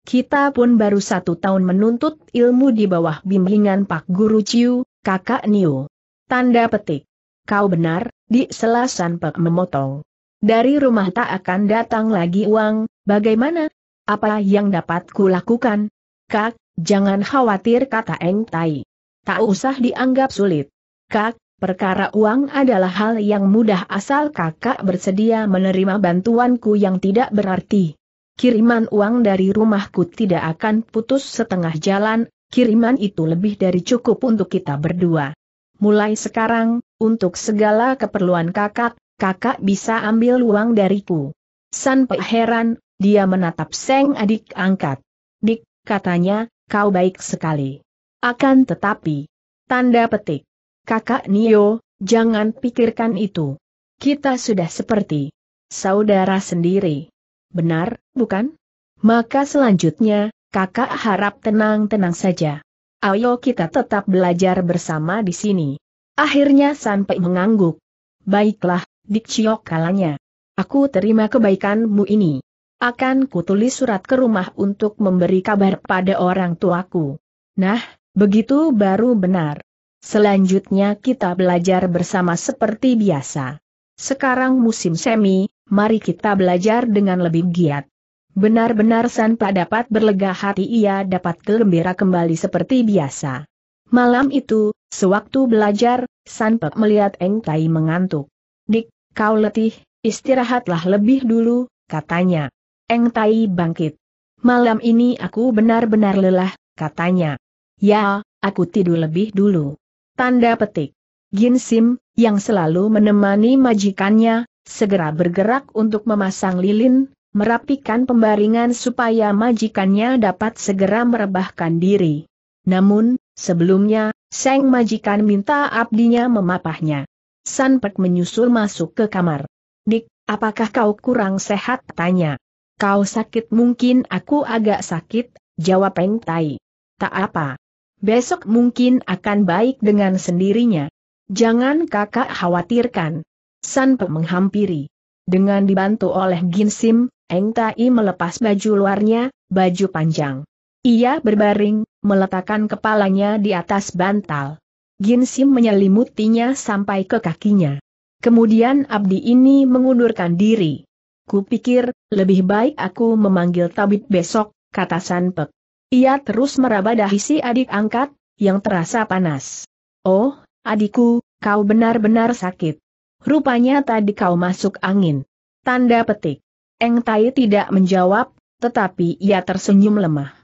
Kita pun baru 1 tahun menuntut ilmu di bawah bimbingan Pak Guru Chiu, kakak Nio. Tanda petik. Kau benar, di sela San Pek memotong. Dari rumah tak akan datang lagi uang, bagaimana? Apa yang dapat kulakukan? Kak, jangan khawatir, kata Eng Tai. Tak usah dianggap sulit. Kak, perkara uang adalah hal yang mudah asal kakak bersedia menerima bantuanku yang tidak berarti. Kiriman uang dari rumahku tidak akan putus setengah jalan, kiriman itu lebih dari cukup untuk kita berdua. Mulai sekarang, untuk segala keperluan kakak, kakak bisa ambil uang dariku. San Pek heran. Dia menatap sang adik angkat. Dik, katanya, kau baik sekali. Akan tetapi, tanda petik. Kakak Nio, jangan pikirkan itu. Kita sudah seperti saudara sendiri. Benar, bukan? Maka selanjutnya, kakak harap tenang-tenang saja. Ayo kita tetap belajar bersama di sini. Akhirnya San Pek mengangguk. Baiklah, Dik Ciok, kalanya. Aku terima kebaikanmu ini. Akan kutulis surat ke rumah untuk memberi kabar pada orang tuaku. Nah, begitu baru benar. Selanjutnya kita belajar bersama seperti biasa. Sekarang musim semi, mari kita belajar dengan lebih giat. Benar-benar San Pek dapat berlega hati, ia dapat gembira kembali seperti biasa. Malam itu, sewaktu belajar, San Pek melihat Eng Tai mengantuk. Dik, kau letih, istirahatlah lebih dulu, katanya. Eng Tai bangkit. Malam ini aku benar-benar lelah, katanya. Ya, aku tidur lebih dulu. Tanda petik. Ginsim, yang selalu menemani majikannya, segera bergerak untuk memasang lilin, merapikan pembaringan supaya majikannya dapat segera merebahkan diri. Namun, sebelumnya, sang majikan minta abdinya memapahnya. San Pek menyusul masuk ke kamar. Dik, apakah kau kurang sehat? Tanya. Kau sakit? Mungkin aku agak sakit, jawab Eng Tai. Tak apa. Besok mungkin akan baik dengan sendirinya. Jangan kakak khawatirkan. San Pek menghampiri. Dengan dibantu oleh Ginsim, Eng Tai melepas baju luarnya, baju panjang. Ia berbaring, meletakkan kepalanya di atas bantal. Ginsim menyelimutinya sampai ke kakinya. Kemudian abdi ini mengundurkan diri. Kupikir, lebih baik aku memanggil tabib besok, kata San Pek. Ia terus meraba dahi si adik angkat, yang terasa panas. Oh, adikku, kau benar-benar sakit. Rupanya tadi kau masuk angin. Tanda petik. Eng Tai tidak menjawab, tetapi ia tersenyum lemah.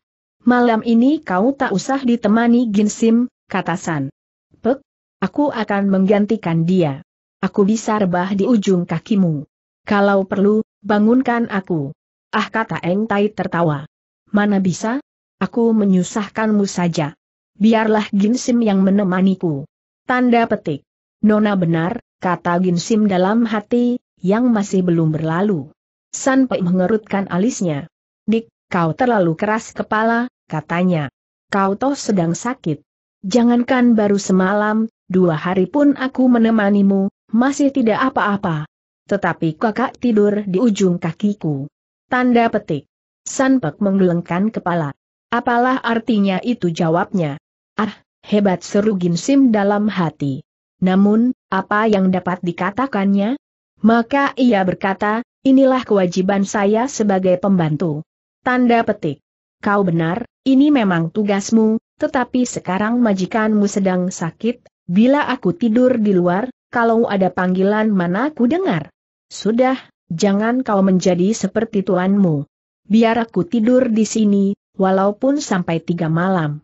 Malam ini kau tak usah ditemani Ginsim, kata San Pek. Aku akan menggantikan dia. Aku bisa rebah di ujung kakimu. Kalau perlu, bangunkan aku. Ah, kata Eng Tai tertawa. Mana bisa? Aku menyusahkanmu saja. Biarlah Ginsim yang menemaniku. Tanda petik. Nona benar, kata Ginsim dalam hati, yang masih belum berlalu. San Pek mengerutkan alisnya. "Dik, kau terlalu keras kepala," katanya. "Kau toh sedang sakit. Jangankan baru semalam, 2 hari pun aku menemanimu, masih tidak apa-apa. Tetapi kakak tidur di ujung kakiku." Tanda petik. San Pek menggelengkan kepala. "Apalah artinya itu?" jawabnya. "Ah, hebat," seru Ginsim dalam hati. Namun, apa yang dapat dikatakannya? Maka ia berkata, "Inilah kewajiban saya sebagai pembantu." Tanda petik. "Kau benar, ini memang tugasmu, tetapi sekarang majikanmu sedang sakit, bila aku tidur di luar, kalau ada panggilan mana aku dengar. Sudah, jangan kau menjadi seperti tuanmu. Biar aku tidur di sini, walaupun sampai 3 malam.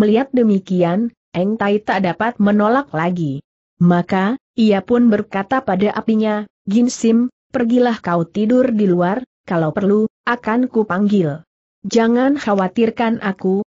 Melihat demikian, Eng Tai tak dapat menolak lagi. Maka, ia pun berkata pada apinya, "Ginsim, pergilah kau tidur di luar, kalau perlu, akan kupanggil. Jangan khawatirkan aku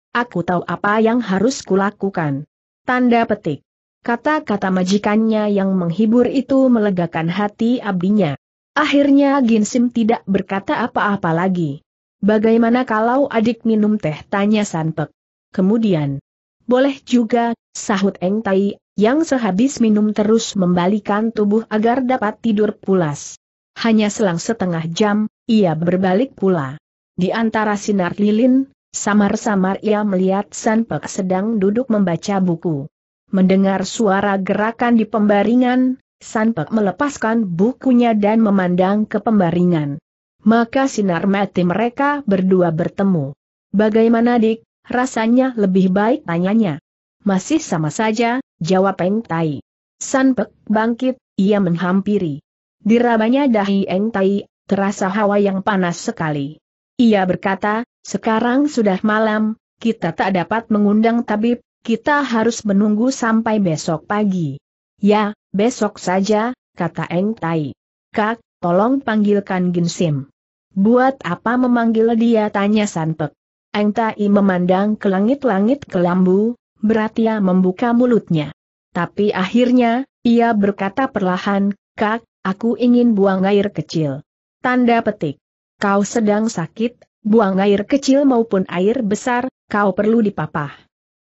tahu apa yang harus kulakukan." Tanda petik. Kata-kata majikannya yang menghibur itu melegakan hati abdinya. Akhirnya Ginsim tidak berkata apa-apa lagi. "Bagaimana kalau adik minum teh?" tanya San Pek. Kemudian, "Boleh juga," sahut Eng Tai, yang sehabis minum terus membalikan tubuh agar dapat tidur pulas. Hanya selang 1/2 jam, ia berbalik pula. Di antara sinar lilin, samar-samar ia melihat San Pek sedang duduk membaca buku. Mendengar suara gerakan di pembaringan, San Pek melepaskan bukunya dan memandang ke pembaringan. Maka sinar mata mereka berdua bertemu. "Bagaimana dik, rasanya lebih baik?" tanyanya. "Masih sama saja," jawab Eng Tai. San Pek bangkit, ia menghampiri. Dirabanya dahi Eng Tai, terasa hawa yang panas sekali. Ia berkata, "Sekarang sudah malam, kita tak dapat mengundang tabib. Kita harus menunggu sampai besok pagi." "Ya, besok saja," kata Eng Tai. "Kak, tolong panggilkan Ginsim." "Buat apa memanggil dia?" tanya San Pek. Eng Tai memandang ke langit-langit kelambu, berarti ia membuka mulutnya. Tapi akhirnya, ia berkata perlahan, "Kak, aku ingin buang air kecil." Tanda petik. "Kau sedang sakit, buang air kecil maupun air besar, kau perlu dipapah."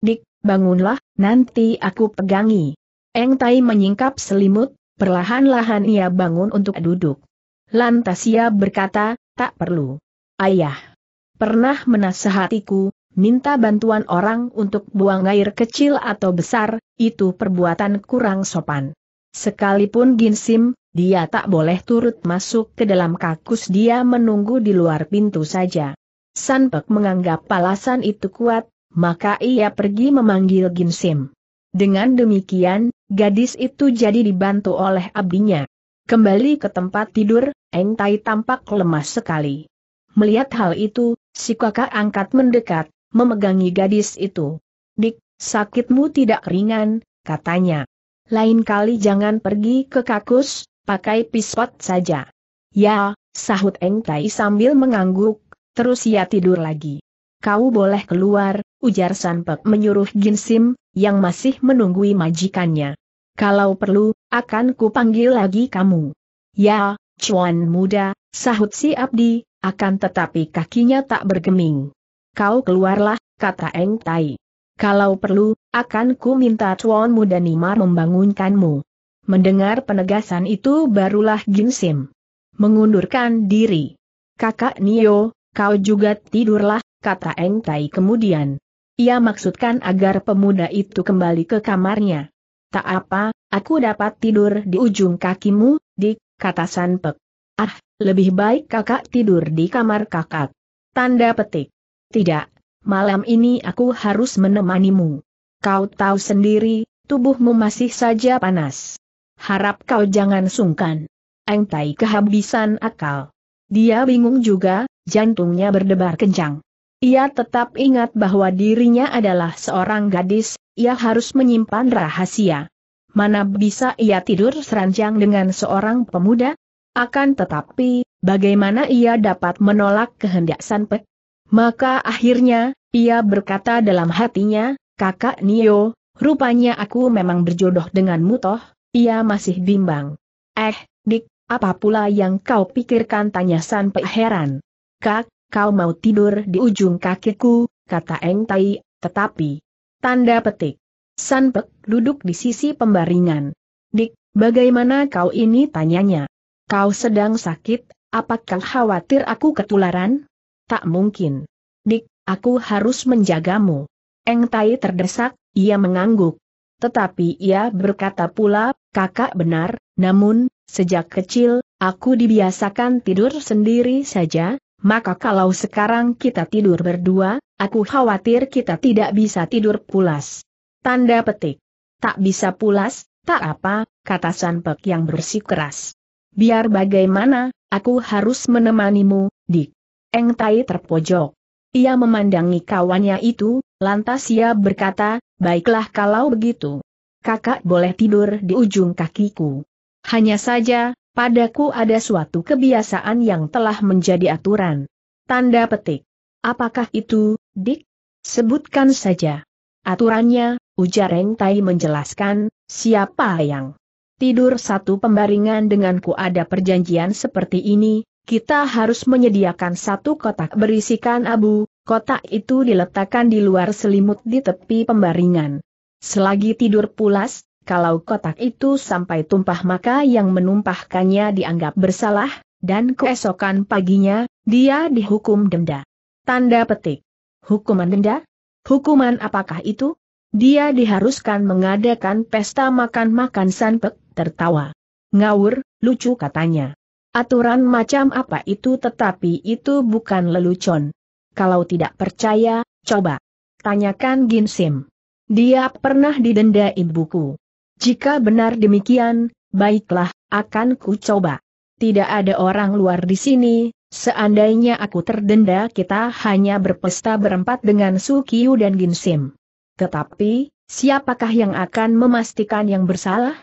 "Dik, bangunlah, nanti aku pegangi." Eng Tai menyingkap selimut, perlahan-lahan ia bangun untuk duduk. Lantas ia berkata, "Tak perlu. Ayah pernah menasehatiku, minta bantuan orang untuk buang air kecil atau besar, itu perbuatan kurang sopan. Sekalipun Ginsim, dia tak boleh turut masuk ke dalam kakus, dia menunggu di luar pintu saja." San Pek menganggap alasan itu kuat, maka ia pergi memanggil Ginsim. Dengan demikian, gadis itu jadi dibantu oleh abdinya. Kembali ke tempat tidur, Eng Tai tampak lemas sekali. Melihat hal itu, si kakak angkat mendekat, memegangi gadis itu. "Dik, sakitmu tidak ringan," katanya. "Lain kali jangan pergi ke kakus, pakai pisau saja." "Ya," sahut Eng Tai sambil mengangguk, terus ia tidur lagi. "Kau boleh keluar," ujar San Pek menyuruh Ginsim, yang masih menunggui majikannya. "Kalau perlu, akan kupanggil lagi kamu." "Ya, cuan muda," sahut si abdi, akan tetapi kakinya tak bergeming. "Kau keluarlah," kata Eng Tai. "Kalau perlu, akan ku minta cuan muda Nimar membangunkanmu." Mendengar penegasan itu barulah Ginsim mengundurkan diri. "Kakak Nio, kau juga tidurlah," kata Eng Tai kemudian. Ia maksudkan agar pemuda itu kembali ke kamarnya. "Tak apa, aku dapat tidur di ujung kakimu, dik," kata San Pek. "Ah, lebih baik kakak tidur di kamar kakak." Tanda petik. "Tidak, malam ini aku harus menemanimu. Kau tahu sendiri, tubuhmu masih saja panas. Harap kau jangan sungkan." Eng Tai kehabisan akal. Dia bingung juga, jantungnya berdebar kencang. Ia tetap ingat bahwa dirinya adalah seorang gadis, ia harus menyimpan rahasia. Mana bisa ia tidur seranjang dengan seorang pemuda? Akan tetapi, bagaimana ia dapat menolak kehendak San Pek? Maka akhirnya, ia berkata dalam hatinya, "Kakak Nio, rupanya aku memang berjodoh denganmu toh." Ia masih bimbang. "Eh, dik, Apa pula yang kau pikirkan? Tanya San Pek heran. Kak, kau mau tidur di ujung kakiku, kata Eng Tai, tetapi... Tanda petik. San Pek duduk di sisi pembaringan. Dik, bagaimana kau ini? Tanyanya. Kau sedang sakit, apakah khawatir aku ketularan? Tak mungkin. Dik, aku harus menjagamu. Eng Tai terdesak, ia mengangguk. Tetapi ia berkata pula, kakak benar, namun... Sejak kecil, aku dibiasakan tidur sendiri saja, maka kalau sekarang kita tidur berdua, aku khawatir kita tidak bisa tidur pulas. Tanda petik. Tak bisa pulas, tak apa, kata San Pek yang bersikeras. Biar bagaimana, aku harus menemanimu, Dik. Eng Tai terpojok. Ia memandangi kawannya itu, lantas ia berkata, baiklah kalau begitu. Kakak boleh tidur di ujung kakiku. Hanya saja, padaku ada suatu kebiasaan yang telah menjadi aturan. Tanda petik. Apakah itu, Dik? Sebutkan saja. Aturannya, ujar Eng Tai menjelaskan, siapa yang tidur satu pembaringan denganku ada perjanjian seperti ini, kita harus menyediakan satu kotak berisikan abu, kotak itu diletakkan di luar selimut di tepi pembaringan. Selagi tidur pulas, kalau kotak itu sampai tumpah maka yang menumpahkannya dianggap bersalah, dan keesokan paginya, dia dihukum denda. Tanda petik. Hukuman denda? Hukuman apakah itu? Dia diharuskan mengadakan pesta makan-makan. San Pek tertawa. Ngawur, lucu katanya. Aturan macam apa itu? Tetapi itu bukan lelucon. Kalau tidak percaya, coba tanyakan Ginsim. Dia pernah didenda ibuku. Jika benar demikian, baiklah, akan ku coba. Tidak ada orang luar di sini, seandainya aku terdenda kita hanya berpesta berempat dengan Sukiu dan Ginsim. Tetapi, siapakah yang akan memastikan yang bersalah?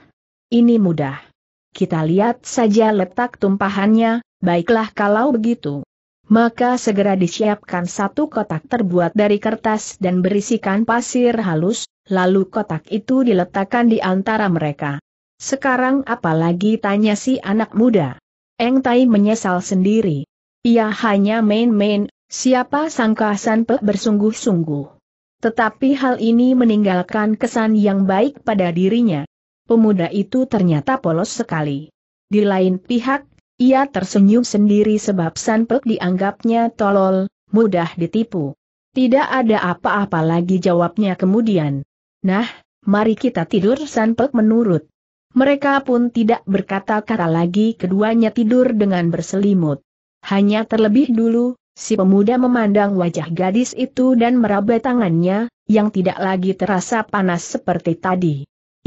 Ini mudah. Kita lihat saja letak tumpahannya, baiklah kalau begitu. Maka segera disiapkan satu kotak terbuat dari kertas dan berisikan pasir halus. Lalu kotak itu diletakkan di antara mereka. Sekarang apalagi? Tanya si anak muda. Eng Tai menyesal sendiri. Ia hanya main-main, siapa sangka San Pek bersungguh-sungguh. Tetapi hal ini meninggalkan kesan yang baik pada dirinya. Pemuda itu ternyata polos sekali. Di lain pihak, ia tersenyum sendiri sebab San Pek dianggapnya tolol, mudah ditipu. Tidak ada apa-apa lagi jawabnya kemudian. Nah, mari kita tidur. San Pek menurut. Mereka pun tidak berkata-kata lagi, keduanya tidur dengan berselimut. Hanya terlebih dulu, si pemuda memandang wajah gadis itu dan meraba tangannya, yang tidak lagi terasa panas seperti tadi.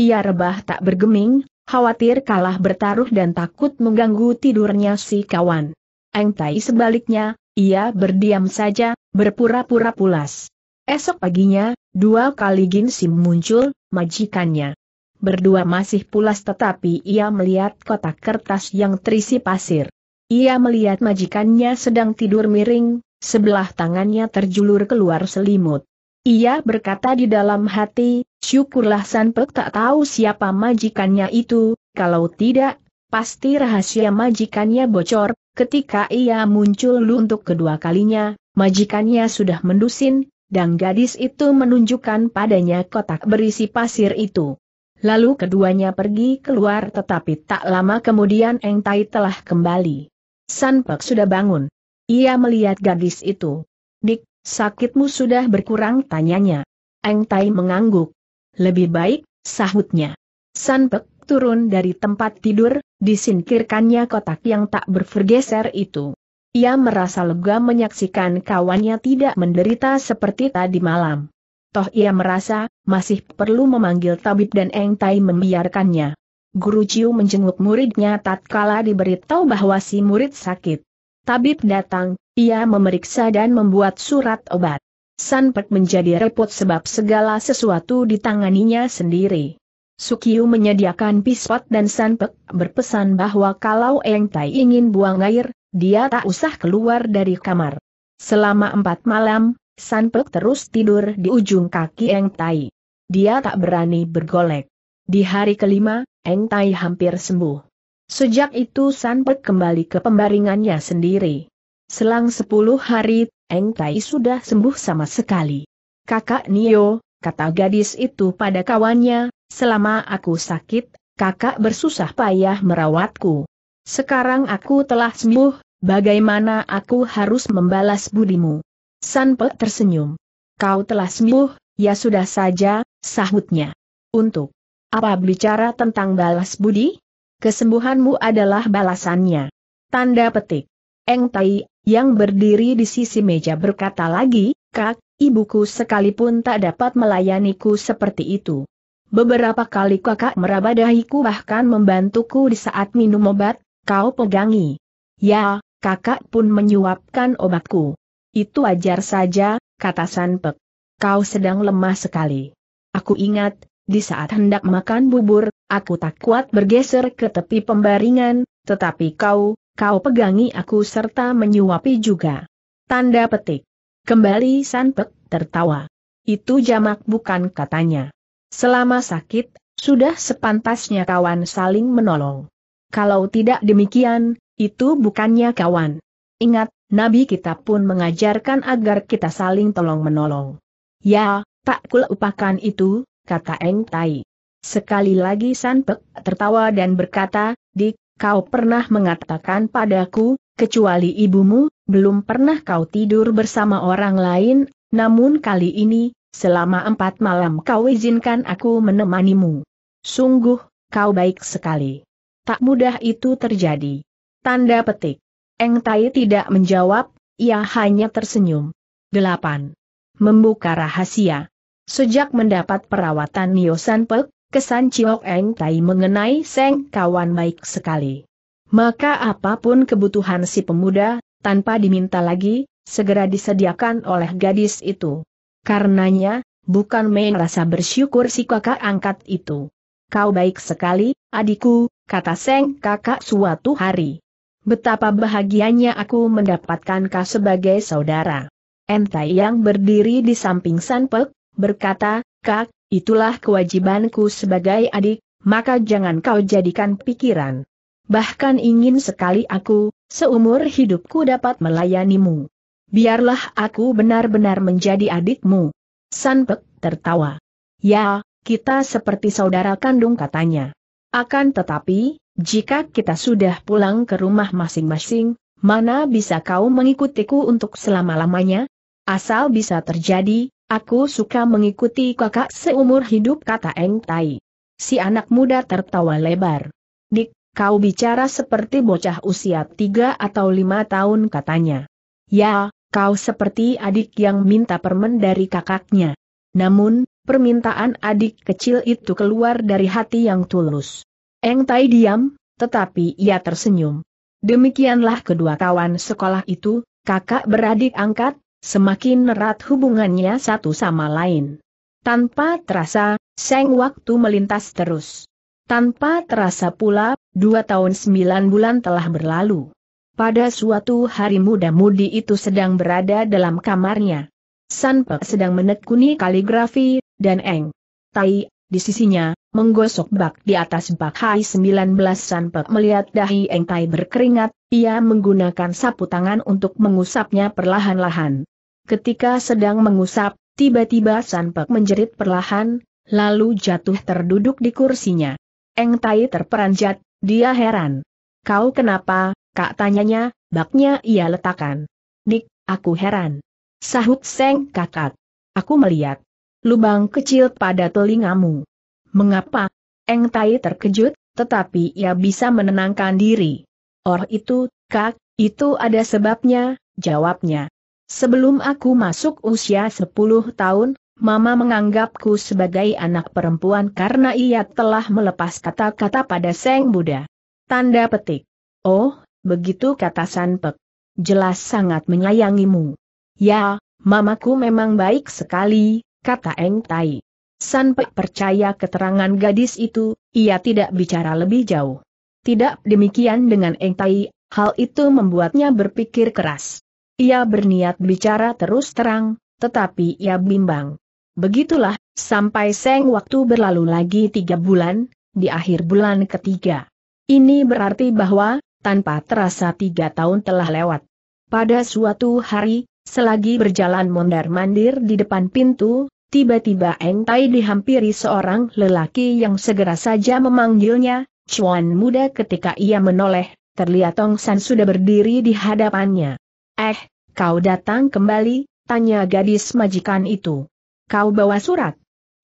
Ia rebah tak bergeming, khawatir kalah bertaruh dan takut mengganggu tidurnya si kawan. Eng Tai sebaliknya, ia berdiam saja, berpura-pura pulas. Esok paginya, dua kali Ginsim muncul, majikannya. Berdua masih pulas tetapi ia melihat kotak kertas yang terisi pasir. Ia melihat majikannya sedang tidur miring, sebelah tangannya terjulur keluar selimut. Ia berkata di dalam hati, syukurlah San Pek tak tahu siapa majikannya itu, kalau tidak, pasti rahasia majikannya bocor. Ketika ia muncul untuk kedua kalinya, majikannya sudah mendusin, dan gadis itu menunjukkan padanya kotak berisi pasir itu. Lalu keduanya pergi keluar tetapi tak lama kemudian Eng Tai telah kembali. San Pek sudah bangun. Ia melihat gadis itu. Dik, sakitmu sudah berkurang? Tanyanya. Eng Tai mengangguk. Lebih baik, sahutnya. San Pek turun dari tempat tidur, disingkirkannya kotak yang tak bergeser itu. Ia merasa lega menyaksikan kawannya tidak menderita seperti tadi malam. Toh ia merasa, masih perlu memanggil tabib dan Eng Tai membiarkannya. Guru Chiu menjenguk muridnya tatkala diberitahu bahwa si murid sakit. Tabib datang, ia memeriksa dan membuat surat obat. San Pek menjadi repot sebab segala sesuatu ditanganinya sendiri. Sukiu menyediakan pisau dan San Pek berpesan bahwa kalau Eng Tai ingin buang air, dia tak usah keluar dari kamar. Selama 4 malam, San Pek terus tidur di ujung kaki Eng Tai. Dia tak berani bergolek. Di hari ke-5, Eng Tai hampir sembuh. Sejak itu San Pek kembali ke pembaringannya sendiri. Selang 10 hari, Eng Tai sudah sembuh sama sekali. "Kakak Nio," kata gadis itu pada kawannya, "selama aku sakit, kakak bersusah payah merawatku. Sekarang aku telah sembuh, bagaimana aku harus membalas budimu?" San Pek tersenyum. "Kau telah sembuh, ya sudah saja," sahutnya. "Untuk apa bicara tentang balas budi? Kesembuhanmu adalah balasannya." Tanda petik. Eng Tai, yang berdiri di sisi meja berkata lagi, "Kak, ibuku sekalipun tak dapat melayaniku seperti itu. Beberapa kali kakak meraba dahiku bahkan membantuku di saat minum obat, kau pegangi. Ya, kakak pun menyuapkan obatku." "Itu wajar saja," kata San Pek. "Kau sedang lemah sekali. Aku ingat, di saat hendak makan bubur, aku tak kuat bergeser ke tepi pembaringan, tetapi kau pegangi aku serta menyuapi juga." Tanda petik. Kembali San Pek tertawa. "Itu jamak bukan," katanya. "Selama sakit, sudah sepantasnya kawan saling menolong. Kalau tidak demikian, itu bukannya kawan. Ingat, Nabi kita pun mengajarkan agar kita saling tolong-menolong." "Ya, tak kulupakan itu," kata Eng Tai. Sekali lagi San Pek tertawa dan berkata, "Dik, kau pernah mengatakan padaku, kecuali ibumu, belum pernah kau tidur bersama orang lain, namun kali ini, selama 4 malam kau izinkan aku menemanimu. Sungguh, kau baik sekali. Tak mudah itu terjadi." Tanda petik. Eng Tai tidak menjawab, ia hanya tersenyum. 8. Membuka rahasia. Sejak mendapat perawatan Nio San Pek, kesan Ciok Eng Tai mengenai Seng kawan baik sekali. Maka apapun kebutuhan si pemuda, tanpa diminta lagi, segera disediakan oleh gadis itu. Karenanya, bukan main rasa bersyukur si kakak angkat itu. "Kau baik sekali, adikku," kata Seng kakak suatu hari. "Betapa bahagianya aku mendapatkan kau sebagai saudara." Eng Tai yang berdiri di samping San Pek, berkata, "Kak, itulah kewajibanku sebagai adik, maka jangan kau jadikan pikiran. Bahkan ingin sekali aku, seumur hidupku dapat melayanimu. Biarlah aku benar-benar menjadi adikmu." San Pek tertawa. "Ya, kita seperti saudara kandung," katanya. "Akan tetapi, jika kita sudah pulang ke rumah masing-masing, mana bisa kau mengikutiku untuk selama-lamanya? Asal bisa terjadi, aku suka mengikuti kakak seumur hidup," kata Eng Tai. Si anak muda tertawa lebar. "Dik, kau bicara seperti bocah usia 3 atau 5 tahun katanya. "Ya, kau seperti adik yang minta permen dari kakaknya." Namun, permintaan adik kecil itu keluar dari hati yang tulus. Eng Tai diam, tetapi ia tersenyum. Demikianlah kedua kawan sekolah itu, kakak beradik angkat, semakin erat hubungannya satu sama lain. Tanpa terasa, Seng waktu melintas terus. Tanpa terasa pula, 2 tahun 9 bulan telah berlalu. Pada suatu hari muda-mudi itu sedang berada dalam kamarnya. San Pek sedang menekuni kaligrafi, dan Eng Tai, di sisinya, menggosok bak di atas bak. Hai 19 San Pek melihat dahi Eng Tai berkeringat, ia menggunakan sapu tangan untuk mengusapnya perlahan-lahan. Ketika sedang mengusap, tiba-tiba San Pek menjerit perlahan, lalu jatuh terduduk di kursinya. Eng Tai terperanjat, dia heran. "Kau kenapa, Kak?" tanyanya, baknya ia letakkan. "Dik, aku heran," sahut Seng kakak. "Aku melihat lubang kecil pada telingamu." "Mengapa?" Eng Tai terkejut, tetapi ia bisa menenangkan diri. "Or itu, Kak, itu ada sebabnya," jawabnya. "Sebelum aku masuk usia 10 tahun, Mama menganggapku sebagai anak perempuan karena ia telah melepas kata-kata pada Seng Buddha." Tanda petik. "Oh, begitu," kata San Pek. "Jelas sangat menyayangimu." "Ya, mamaku memang baik sekali," kata Eng Tai. San Pek percaya keterangan gadis itu, ia tidak bicara lebih jauh. Tidak demikian dengan Eng Tai, hal itu membuatnya berpikir keras. Ia berniat bicara terus terang, tetapi ia bimbang. Begitulah, sampai Seng waktu berlalu lagi 3 bulan, di akhir bulan ketiga. Ini berarti bahwa, tanpa terasa 3 tahun telah lewat. Pada suatu hari, selagi berjalan mondar-mandir di depan pintu, tiba-tiba Eng Tai dihampiri seorang lelaki yang segera saja memanggilnya, Cuan muda. Ketika ia menoleh, terlihat Ong San sudah berdiri di hadapannya. "Eh, kau datang kembali?" tanya gadis majikan itu. "Kau bawa surat?"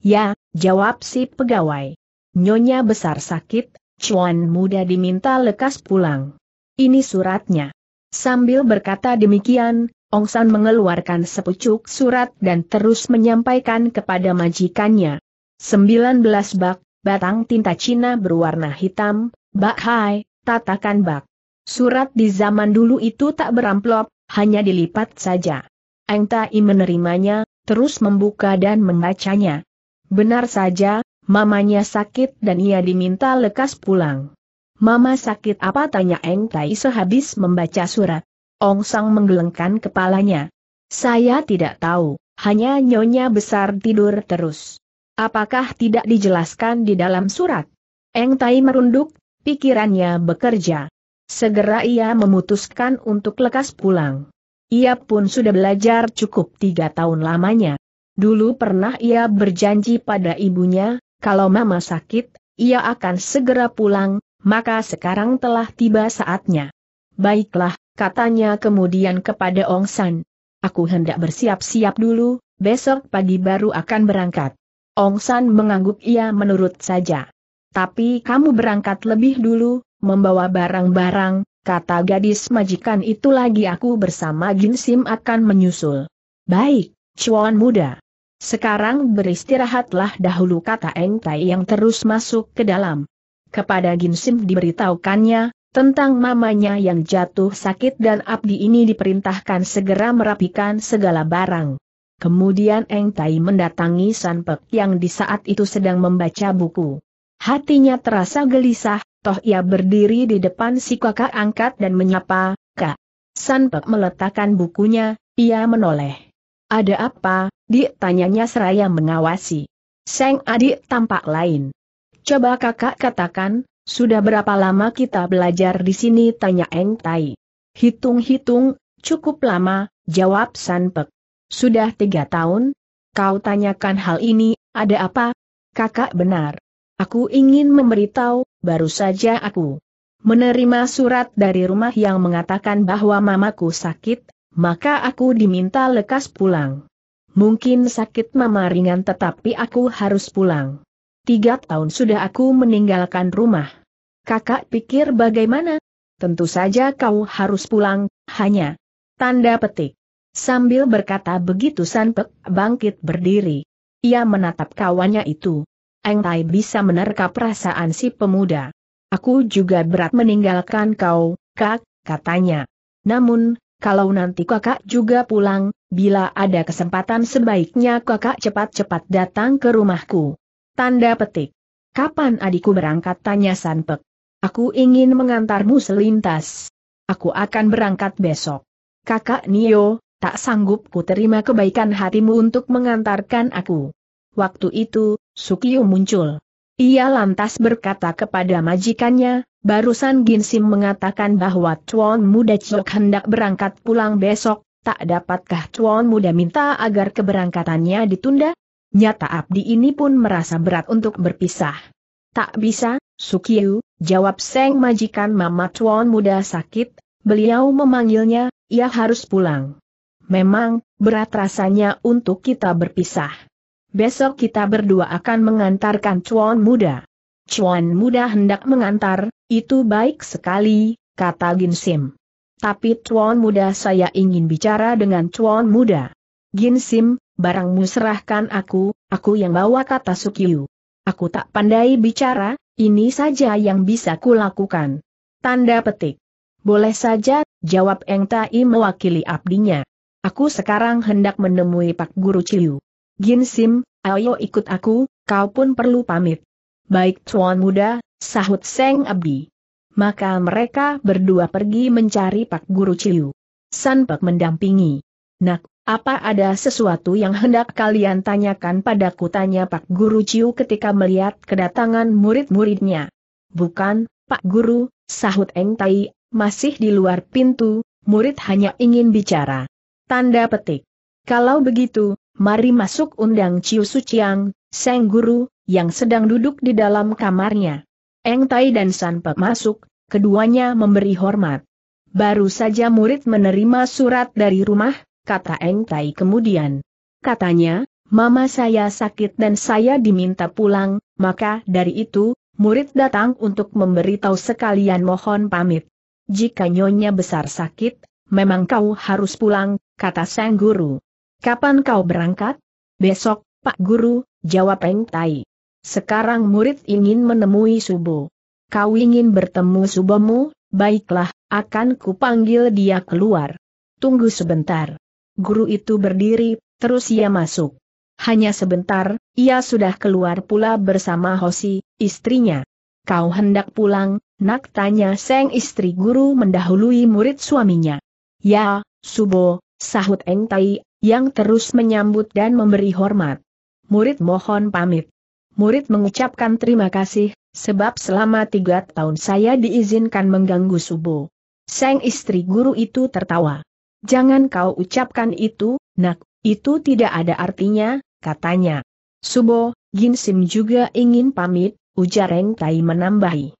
"Ya," jawab si pegawai. "Nyonya besar sakit, Cuan muda diminta lekas pulang. Ini suratnya." Sambil berkata demikian, Ong San mengeluarkan sepucuk surat dan terus menyampaikan kepada majikannya. 19 bak, batang tinta Cina berwarna hitam, bak hai, tatakan bak. Surat di zaman dulu itu tak beramplop, hanya dilipat saja. Eng Tai menerimanya, terus membuka dan membacanya. Benar saja, mamanya sakit dan ia diminta lekas pulang. "Mama sakit apa?" tanya Eng Tai sehabis membaca surat. Ong San menggelengkan kepalanya. "Saya tidak tahu, hanya nyonya besar tidur terus." "Apakah tidak dijelaskan di dalam surat?" Eng Tai merunduk, pikirannya bekerja. Segera ia memutuskan untuk lekas pulang. Ia pun sudah belajar cukup 3 tahun lamanya. Dulu pernah ia berjanji pada ibunya, kalau mama sakit, ia akan segera pulang, maka sekarang telah tiba saatnya. "Baiklah," katanya kemudian kepada Ong San. "Aku hendak bersiap-siap dulu, besok pagi baru akan berangkat." Ong San mengangguk, ia menurut saja. "Tapi kamu berangkat lebih dulu, membawa barang-barang," kata gadis majikan itu lagi. "Aku bersama Ginsim akan menyusul." "Baik, Cuan muda. Sekarang beristirahatlah dahulu," kata Eng Tai yang terus masuk ke dalam. Kepada Ginsim diberitahukannya tentang mamanya yang jatuh sakit dan abdi ini diperintahkan segera merapikan segala barang. Kemudian Eng Tai mendatangi San Pek yang di saat itu sedang membaca buku. Hatinya terasa gelisah, toh ia berdiri di depan si kakak angkat dan menyapa, "Kak." San Pek meletakkan bukunya, ia menoleh. "Ada apa, Dik?" tanyanya seraya mengawasi. Sang adik tampak lain. "Coba kakak katakan, sudah berapa lama kita belajar di sini?" tanya Eng Tai. "Hitung-hitung, cukup lama," jawab San Pek. "Sudah 3 tahun? Kau tanyakan hal ini, ada apa?" "Kakak benar. Aku ingin memberitahu, baru saja aku menerima surat dari rumah yang mengatakan bahwa mamaku sakit, maka aku diminta lekas pulang. Mungkin sakit mama ringan tetapi aku harus pulang. 3 tahun sudah aku meninggalkan rumah." "Kakak pikir bagaimana?" "Tentu saja kau harus pulang, hanya..." Tanda petik. Sambil berkata begitu San Pek bangkit berdiri. Ia menatap kawannya itu. Eng Tai bisa menerka perasaan si pemuda. "Aku juga berat meninggalkan kau, Kak," katanya. "Namun, kalau nanti kakak juga pulang, bila ada kesempatan sebaiknya kakak cepat-cepat datang ke rumahku." Tanda petik. "Kapan adikku berangkat?" tanya San Pek. "Aku ingin mengantarmu selintas." "Aku akan berangkat besok." "Kakak Nio, tak sanggup ku terima kebaikan hatimu untuk mengantarkan aku." Waktu itu, Sukiu muncul. Ia lantas berkata kepada majikannya, "Barusan Ginsim mengatakan bahwa Tuan Muda Ciok hendak berangkat pulang besok, tak dapatkah Tuan Muda minta agar keberangkatannya ditunda?" Nyata abdi ini pun merasa berat untuk berpisah. "Tak bisa, Sukiu," jawab sang majikan. "Mama Tuan Muda sakit, beliau memanggilnya, ia harus pulang. Memang, berat rasanya untuk kita berpisah. Besok kita berdua akan mengantarkan Tuan Muda." "Tuan Muda hendak mengantar, itu baik sekali," kata Ginsim. "Tapi Tuan Muda, saya ingin bicara dengan Tuan Muda." "Ginsim, barangmu serahkan aku yang bawa," kata Sukiu. "Aku tak pandai bicara, ini saja yang bisa kulakukan." Tanda petik. "Boleh saja," jawab Eng Tai mewakili abdinya. "Aku sekarang hendak menemui Pak Guru Chiu." "Ginsim, ayo ikut aku, kau pun perlu pamit." "Baik Tuan Muda," sahut sang abdi. Maka mereka berdua pergi mencari Pak Guru Chiu. San Pek mendampingi. "Nak, apa ada sesuatu yang hendak kalian tanyakan padaku?" tanya Pak Guru Chiu ketika melihat kedatangan murid-muridnya. "Bukan, Pak Guru, sahut Eng Tai, masih di luar pintu, murid hanya ingin bicara. Tanda petik. Kalau begitu, mari masuk, undang Chiu Suciang, Sang Guru, yang sedang duduk di dalam kamarnya. Eng Tai dan San Pek masuk, keduanya memberi hormat. Baru saja murid menerima surat dari rumah, kata Eng Tai kemudian. Katanya, mama saya sakit dan saya diminta pulang, maka dari itu, murid datang untuk memberitahu sekalian mohon pamit. Jika nyonya besar sakit, memang kau harus pulang, kata Sang Guru. Kapan kau berangkat? Besok, Pak Guru, jawab Eng Tai. Sekarang murid ingin menemui Subo. Kau ingin bertemu Subomu? Baiklah, akan kupanggil dia keluar. Tunggu sebentar. Guru itu berdiri, terus ia masuk. Hanya sebentar, ia sudah keluar pula bersama Hoshi, istrinya. Kau hendak pulang, nak? Tanya sang istri guru mendahului murid suaminya. Ya, Subo, sahut Eng Tai, yang terus menyambut dan memberi hormat. Murid mohon pamit. Murid mengucapkan terima kasih, sebab selama 3 tahun saya diizinkan mengganggu Subo. Sang istri guru itu tertawa. Jangan kau ucapkan itu, nak, itu tidak ada artinya, katanya. Subo, Ginsim juga ingin pamit, ujar Eng Tai menambahi.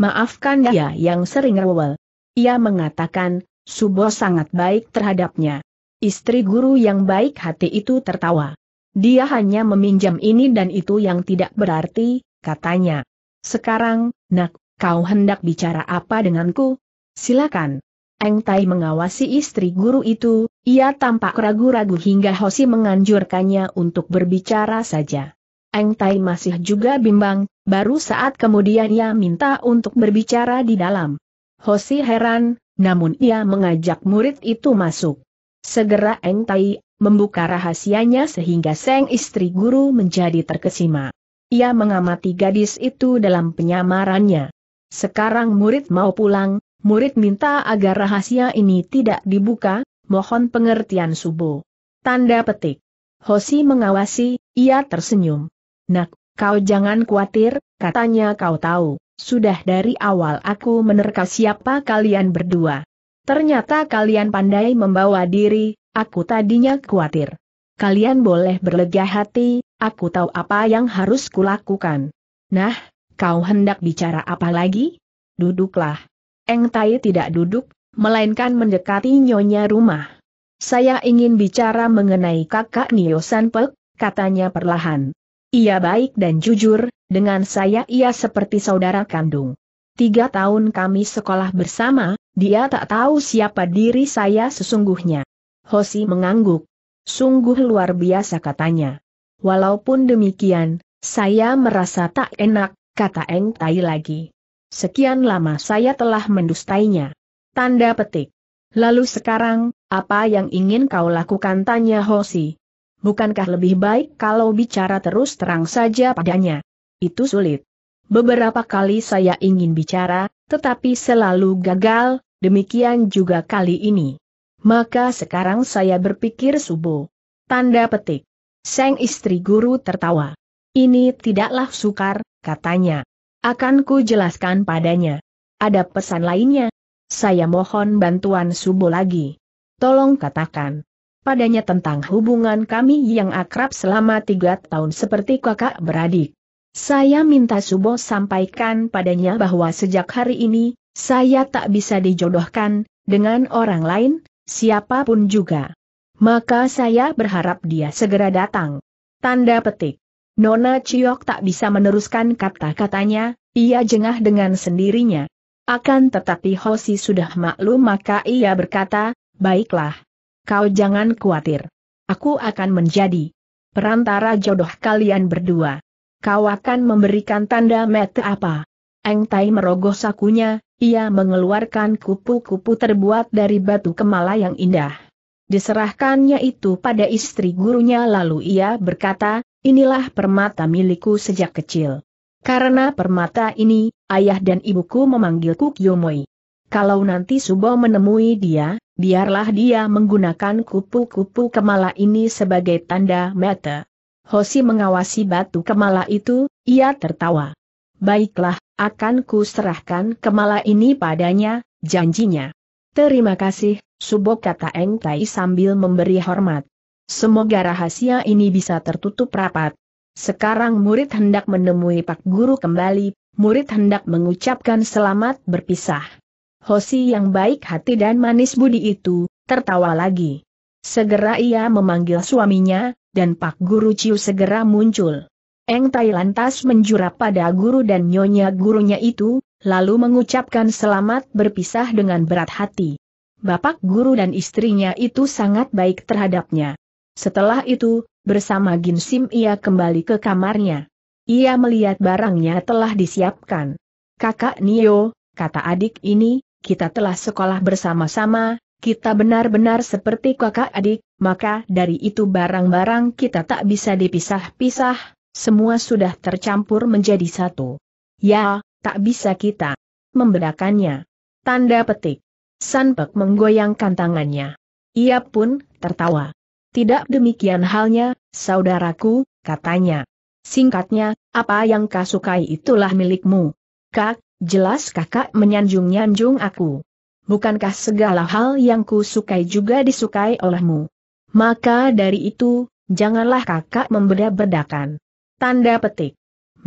Maafkan dia yang sering rewel. Ia mengatakan, Subo sangat baik terhadapnya. Istri guru yang baik hati itu tertawa. Dia hanya meminjam ini dan itu yang tidak berarti, katanya. Sekarang, nak, kau hendak bicara apa denganku? Silakan. Eng Tai mengawasi istri guru itu, ia tampak ragu-ragu hingga Hoshi menganjurkannya untuk berbicara saja. Eng Tai masih juga bimbang, baru saat kemudian ia minta untuk berbicara di dalam. Hoshi heran, namun ia mengajak murid itu masuk. Segera Eng Tai membuka rahasianya sehingga sang istri guru menjadi terkesima. Ia mengamati gadis itu dalam penyamarannya. Sekarang murid mau pulang. Murid minta agar rahasia ini tidak dibuka, mohon pengertian Subo. Tanda petik. Hoshi mengawasi, ia tersenyum. Nak, kau jangan khawatir, katanya, kau tahu, sudah dari awal aku menerka siapa kalian berdua. Ternyata kalian pandai membawa diri, aku tadinya khawatir. Kalian boleh berlega hati, aku tahu apa yang harus kulakukan. Nah, kau hendak bicara apa lagi? Duduklah. Eng Tai tidak duduk, melainkan mendekati nyonya rumah. Saya ingin bicara mengenai kakak Nio San Pek, katanya perlahan. Ia baik dan jujur, dengan saya ia seperti saudara kandung. 3 tahun kami sekolah bersama, dia tak tahu siapa diri saya sesungguhnya. Hoshi mengangguk. Sungguh luar biasa, katanya. Walaupun demikian, saya merasa tak enak, kata Eng Tai lagi. Sekian lama saya telah mendustainya. Tanda petik. Lalu sekarang, apa yang ingin kau lakukan, tanya Hoshi. Bukankah lebih baik kalau bicara terus terang saja padanya? Itu sulit. Beberapa kali saya ingin bicara, tetapi selalu gagal, demikian juga kali ini. Maka sekarang saya berpikir Subo. Tanda petik. Sang istri guru tertawa. Ini tidaklah sukar, katanya. Akan ku jelaskan padanya. Ada pesan lainnya. Saya mohon bantuan Subo lagi. Tolong katakan padanya tentang hubungan kami yang akrab selama 3 tahun seperti kakak beradik. Saya minta Subo sampaikan padanya bahwa sejak hari ini, saya tak bisa dijodohkan dengan orang lain, siapapun juga. Maka saya berharap dia segera datang. Tanda petik. Nona Ciok tak bisa meneruskan kata-katanya, ia jengah dengan sendirinya. Akan tetapi Hoshi sudah maklum, maka ia berkata, baiklah. Kau jangan khawatir. Aku akan menjadi perantara jodoh kalian berdua. Kau akan memberikan tanda mete apa? Eng Tai merogoh sakunya, ia mengeluarkan kupu-kupu terbuat dari batu kemala yang indah. Diserahkannya itu pada istri gurunya lalu ia berkata, inilah permata milikku sejak kecil. Karena permata ini, ayah dan ibuku memanggilku Kiyomoi. Kalau nanti Subo menemui dia, biarlah dia menggunakan kupu-kupu kemala ini sebagai tanda mata. Hoshi mengawasi batu kemala itu, ia tertawa. Baiklah, akan ku serahkan kemala ini padanya, janjinya. Terima kasih, Subok, kata Eng Tai sambil memberi hormat. Semoga rahasia ini bisa tertutup rapat. Sekarang murid hendak menemui Pak Guru kembali, murid hendak mengucapkan selamat berpisah. Hoshi yang baik hati dan manis budi itu, tertawa lagi. Segera ia memanggil suaminya, dan Pak Guru Chiu segera muncul. Eng Tai lantas menjura pada guru dan nyonya gurunya itu, lalu mengucapkan selamat berpisah dengan berat hati. Bapak guru dan istrinya itu sangat baik terhadapnya. Setelah itu, bersama Ginsim ia kembali ke kamarnya. Ia melihat barangnya telah disiapkan. Kakak Nio, kata adik ini, kita telah sekolah bersama-sama, kita benar-benar seperti kakak adik, maka dari itu barang-barang kita tak bisa dipisah-pisah. Semua sudah tercampur menjadi satu. Ya, tak bisa kita membedakannya. Tanda petik. San Pek menggoyangkan tangannya. Ia pun tertawa. Tidak demikian halnya, saudaraku, katanya. Singkatnya, apa yang kau sukai itulah milikmu. Kak, jelas kakak menyanjung-nyanjung aku. Bukankah segala hal yang ku sukai juga disukai olehmu? Maka dari itu, janganlah kakak membeda-bedakan. Tanda petik.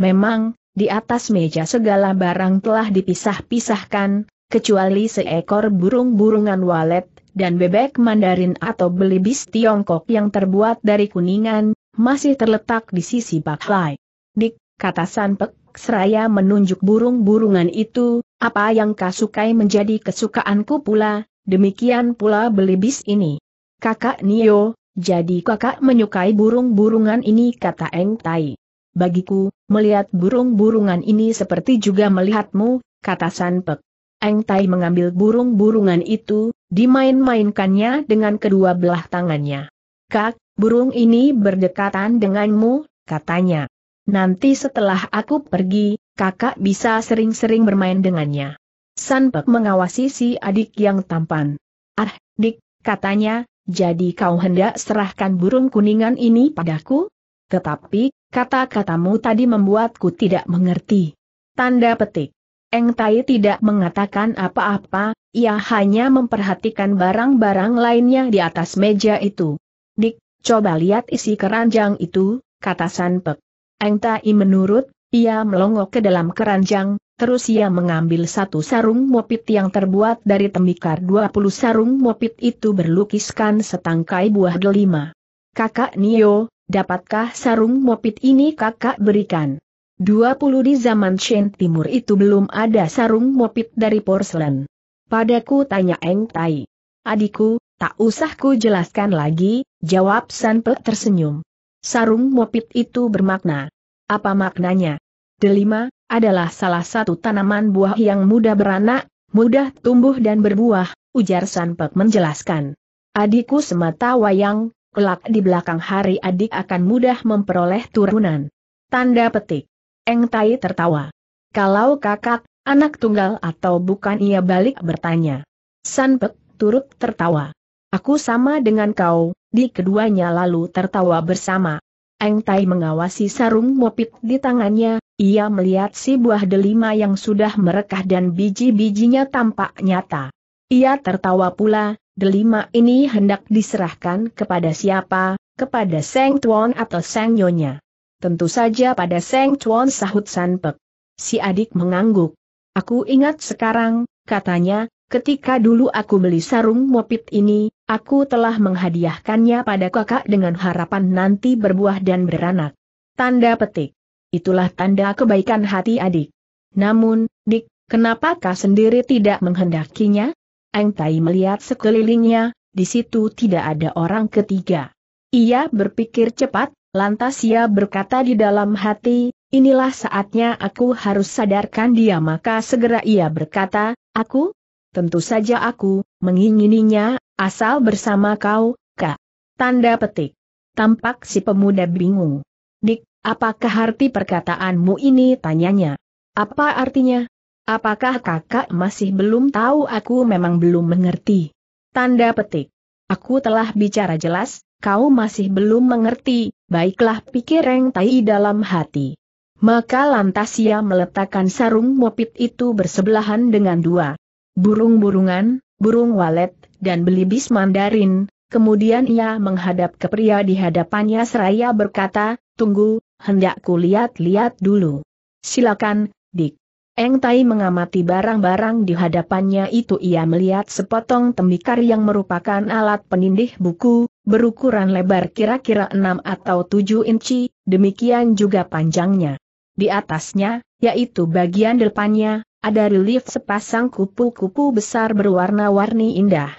Memang, di atas meja segala barang telah dipisah-pisahkan, kecuali seekor burung-burungan walet, dan bebek Mandarin atau belibis Tiongkok yang terbuat dari kuningan, masih terletak di sisi baklai. Dik, kata San Pek, seraya menunjuk burung-burungan itu, apa yang kau sukai menjadi kesukaanku pula, demikian pula belibis ini. Kakak Nio, jadi kakak menyukai burung-burungan ini, kata Eng Tai. Bagiku, melihat burung-burungan ini seperti juga melihatmu, kata San Pek. Eng Tai mengambil burung-burungan itu, dimain-mainkannya dengan kedua belah tangannya. Kak, burung ini berdekatan denganmu, katanya. Nanti setelah aku pergi, kakak bisa sering-sering bermain dengannya. San Pek mengawasi si adik yang tampan. Ah, dik, katanya, jadi kau hendak serahkan burung kuningan ini padaku? Tetapi, kata-katamu tadi membuatku tidak mengerti. Tanda petik. Eng Tai tidak mengatakan apa-apa, ia hanya memperhatikan barang-barang lainnya di atas meja itu. Dik, coba lihat isi keranjang itu, kata San Pek. Eng Tai menurut, ia melongok ke dalam keranjang, terus ia mengambil satu sarung mopit yang terbuat dari tembikar. 20 sarung mopit itu berlukiskan setangkai buah delima. Kakak Nio, dapatkah sarung mopit ini kakak berikan? 20 di zaman Shen Timur itu belum ada sarung mopit dari porselen. Padaku, tanya Eng Tai. Adikku, tak usah ku jelaskan lagi, jawab San Pek tersenyum. Sarung mopit itu bermakna. Apa maknanya? Delima adalah salah satu tanaman buah yang mudah beranak, mudah tumbuh dan berbuah, ujar San Pek menjelaskan. Adikku semata wayang, kelak di belakang hari adik akan mudah memperoleh turunan. Tanda petik. Eng Tai tertawa. Kalau kakak, anak tunggal atau bukan, ia balik bertanya. San Pek turut tertawa. Aku sama dengan kau, di keduanya lalu tertawa bersama. Eng Tai mengawasi sarung mopit di tangannya, ia melihat si buah delima yang sudah merekah dan biji-bijinya tampak nyata. Ia tertawa pula. Delima ini hendak diserahkan kepada siapa? Kepada Seng Tuan atau Seng Nyonya? Tentu saja pada Seng Tuan, sahut San Pek. Si adik mengangguk. Aku ingat sekarang, katanya, ketika dulu aku beli sarung mopit ini, aku telah menghadiahkannya pada kakak dengan harapan nanti berbuah dan beranak. Tanda petik. Itulah tanda kebaikan hati adik. Namun, dik, kenapa kau sendiri tidak menghendakinya? Eng Tai melihat sekelilingnya, di situ tidak ada orang ketiga. Ia berpikir cepat, lantas ia berkata di dalam hati, inilah saatnya aku harus sadarkan dia. Maka segera ia berkata, aku? Tentu saja aku mengingininya, asal bersama kau, kak. Tanda petik. Tampak si pemuda bingung. Dik, apakah arti perkataanmu ini, tanyanya? Apa artinya? Apakah kakak masih belum tahu? Aku memang belum mengerti. Tanda petik. Aku telah bicara jelas, kau masih belum mengerti. Baiklah, pikir Eng Tai dalam hati. Maka lantas ia meletakkan sarung mopit itu bersebelahan dengan dua burung-burungan, burung walet, dan belibis Mandarin. Kemudian ia menghadap ke pria di hadapannya seraya berkata, "Tunggu, hendak ku lihat-lihat dulu." "Silakan, Dik." Eng Tai mengamati barang-barang di hadapannya itu. Ia melihat sepotong tembikar yang merupakan alat penindih buku, berukuran lebar kira-kira 6 atau 7 inci, demikian juga panjangnya. Di atasnya, yaitu bagian depannya, ada relief sepasang kupu-kupu besar berwarna-warni indah.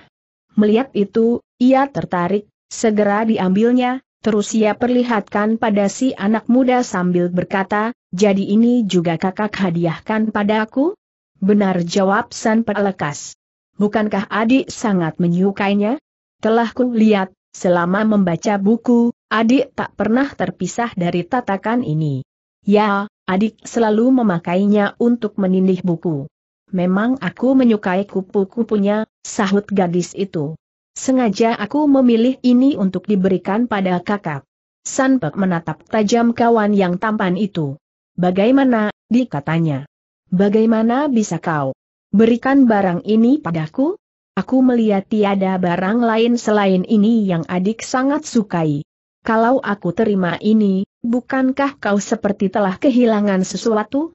Melihat itu, ia tertarik, segera diambilnya, terus ia perlihatkan pada si anak muda sambil berkata, "Jadi ini juga kakak hadiahkan padaku?" "Benar," jawab San Pek lekas. "Bukankah adik sangat menyukainya? Telah kulihat, selama membaca buku, adik tak pernah terpisah dari tatakan ini." "Ya, adik selalu memakainya untuk menindih buku." "Memang aku menyukai kupu-kupunya," sahut gadis itu. "Sengaja aku memilih ini untuk diberikan pada kakak." San Pek menatap tajam kawan yang tampan itu. "Bagaimana, Dik?" katanya. "Bagaimana bisa kau berikan barang ini padaku? Aku melihat tiada barang lain selain ini yang adik sangat sukai. Kalau aku terima ini, bukankah kau seperti telah kehilangan sesuatu?"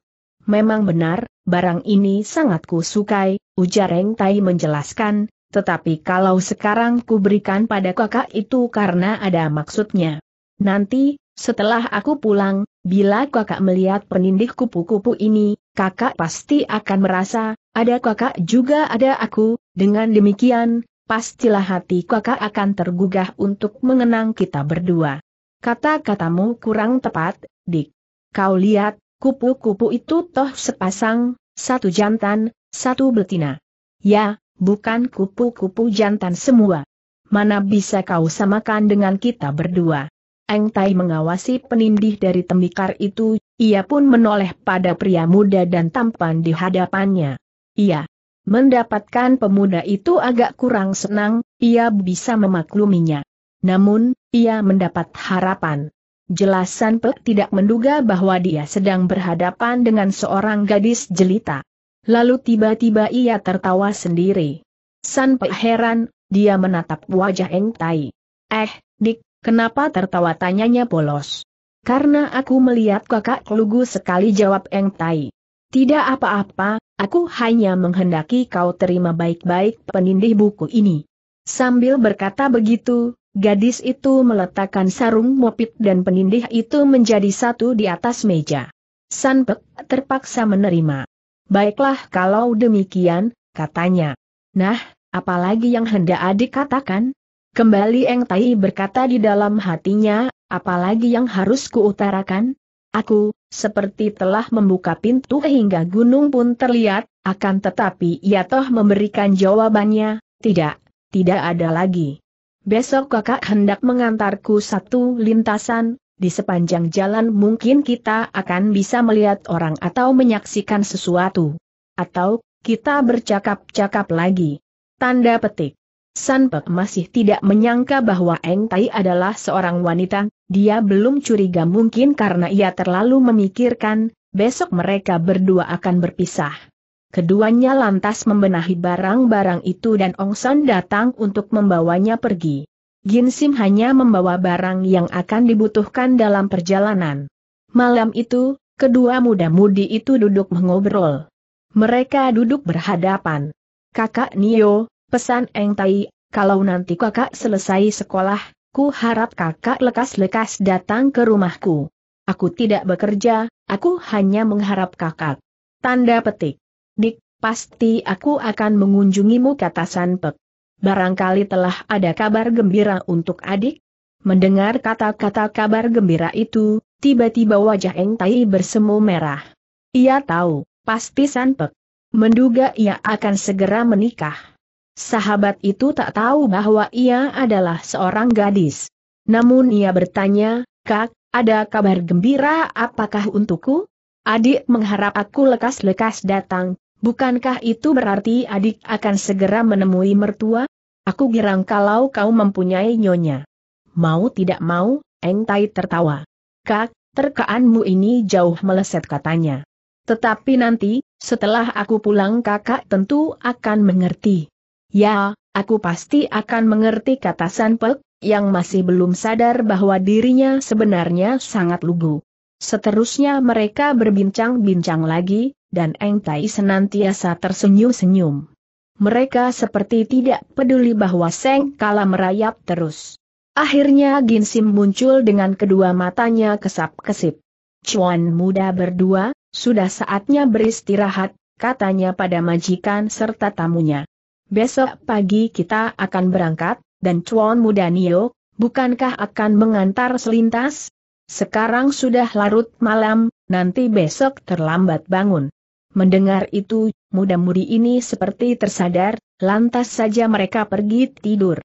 "Memang benar, barang ini sangat kusukai," ujar Eng Tai menjelaskan. "Tetapi kalau sekarang ku berikan pada kakak itu karena ada maksudnya. Nanti, setelah aku pulang, bila kakak melihat penindih kupu-kupu ini, kakak pasti akan merasa, ada kakak juga ada aku. Dengan demikian, pastilah hati kakak akan tergugah untuk mengenang kita berdua." "Kata-katamu kurang tepat, Dik. Kau lihat, kupu-kupu itu toh sepasang, satu jantan, satu betina." "Ya, bukan kupu-kupu jantan semua. Mana bisa kau samakan dengan kita berdua?" Eng Tai mengawasi penindih dari tembikar itu, ia pun menoleh pada pria muda dan tampan di hadapannya. Ia mendapatkan pemuda itu agak kurang senang, ia bisa memakluminya. Namun, ia mendapat harapan. Jelasan Pek tidak menduga bahwa dia sedang berhadapan dengan seorang gadis jelita. Lalu tiba-tiba ia tertawa sendiri. San Pek heran, dia menatap wajah Eng Tai. "Eh, Dik, kenapa tertawa?" tanyanya polos. "Karena aku melihat kakak lugu sekali," jawab Eng Tai. "Tidak apa-apa, aku hanya menghendaki kau terima baik-baik penindih buku ini." Sambil berkata begitu, gadis itu meletakkan sarung mopit dan penindih itu menjadi satu di atas meja. San Pek terpaksa menerima. "Baiklah kalau demikian," katanya. "Nah, apalagi yang hendak adik katakan?" Kembali Eng Tai berkata di dalam hatinya, "Apalagi yang harus kuutarakan? Aku, seperti telah membuka pintu hingga gunung pun terlihat, akan tetapi ia toh memberikan jawabannya, tidak ada lagi. Besok kakak hendak mengantarku satu lintasan. Di sepanjang jalan mungkin kita akan bisa melihat orang atau menyaksikan sesuatu. Atau, kita bercakap-cakap lagi." Tanda petik. San Pek masih tidak menyangka bahwa Eng Tai adalah seorang wanita, dia belum curiga mungkin karena ia terlalu memikirkan, besok mereka berdua akan berpisah. Keduanya lantas membenahi barang-barang itu dan Ong San datang untuk membawanya pergi. Ginsim hanya membawa barang yang akan dibutuhkan dalam perjalanan. Malam itu, kedua muda-mudi itu duduk mengobrol. Mereka duduk berhadapan. "Kakak Nio," pesan Eng Tai, "kalau nanti kakak selesai sekolah, ku harap kakak lekas-lekas datang ke rumahku. Aku tidak bekerja, aku hanya mengharap kakak." Tanda petik. "Dik, pasti aku akan mengunjungimu," kata San Pek. "Barangkali telah ada kabar gembira untuk adik?" Mendengar kata-kata kabar gembira itu, tiba-tiba wajah Eng Tai bersemu merah. Ia tahu, pasti San Pek menduga ia akan segera menikah. Sahabat itu tak tahu bahwa ia adalah seorang gadis. Namun ia bertanya, "Kak, ada kabar gembira apakah untukku?" "Adik mengharap aku lekas-lekas datang. Bukankah itu berarti adik akan segera menemui mertua? Aku girang kalau kau mempunyai nyonya." Mau tidak mau, Eng Tai tertawa. "Kak, Terkaanmu ini jauh meleset katanya. Tetapi nanti, setelah aku pulang kakak tentu akan mengerti. Ya, aku pasti akan mengerti kata San Pek, yang masih belum sadar bahwa dirinya sebenarnya sangat lugu. Seterusnya mereka berbincang-bincang lagi, dan Eng Tai senantiasa tersenyum-senyum. Mereka seperti tidak peduli bahwa Seng Kala merayap terus. Akhirnya Ginsim muncul dengan kedua matanya kesap-kesip. Cuan muda berdua, sudah saatnya beristirahat, katanya pada majikan serta tamunya. Besok pagi kita akan berangkat, dan Cuan muda Nio, bukankah akan mengantar selintas? Sekarang sudah larut malam, nanti besok terlambat bangun. Mendengar itu, muda-mudi ini seperti tersadar, lantas saja mereka pergi tidur.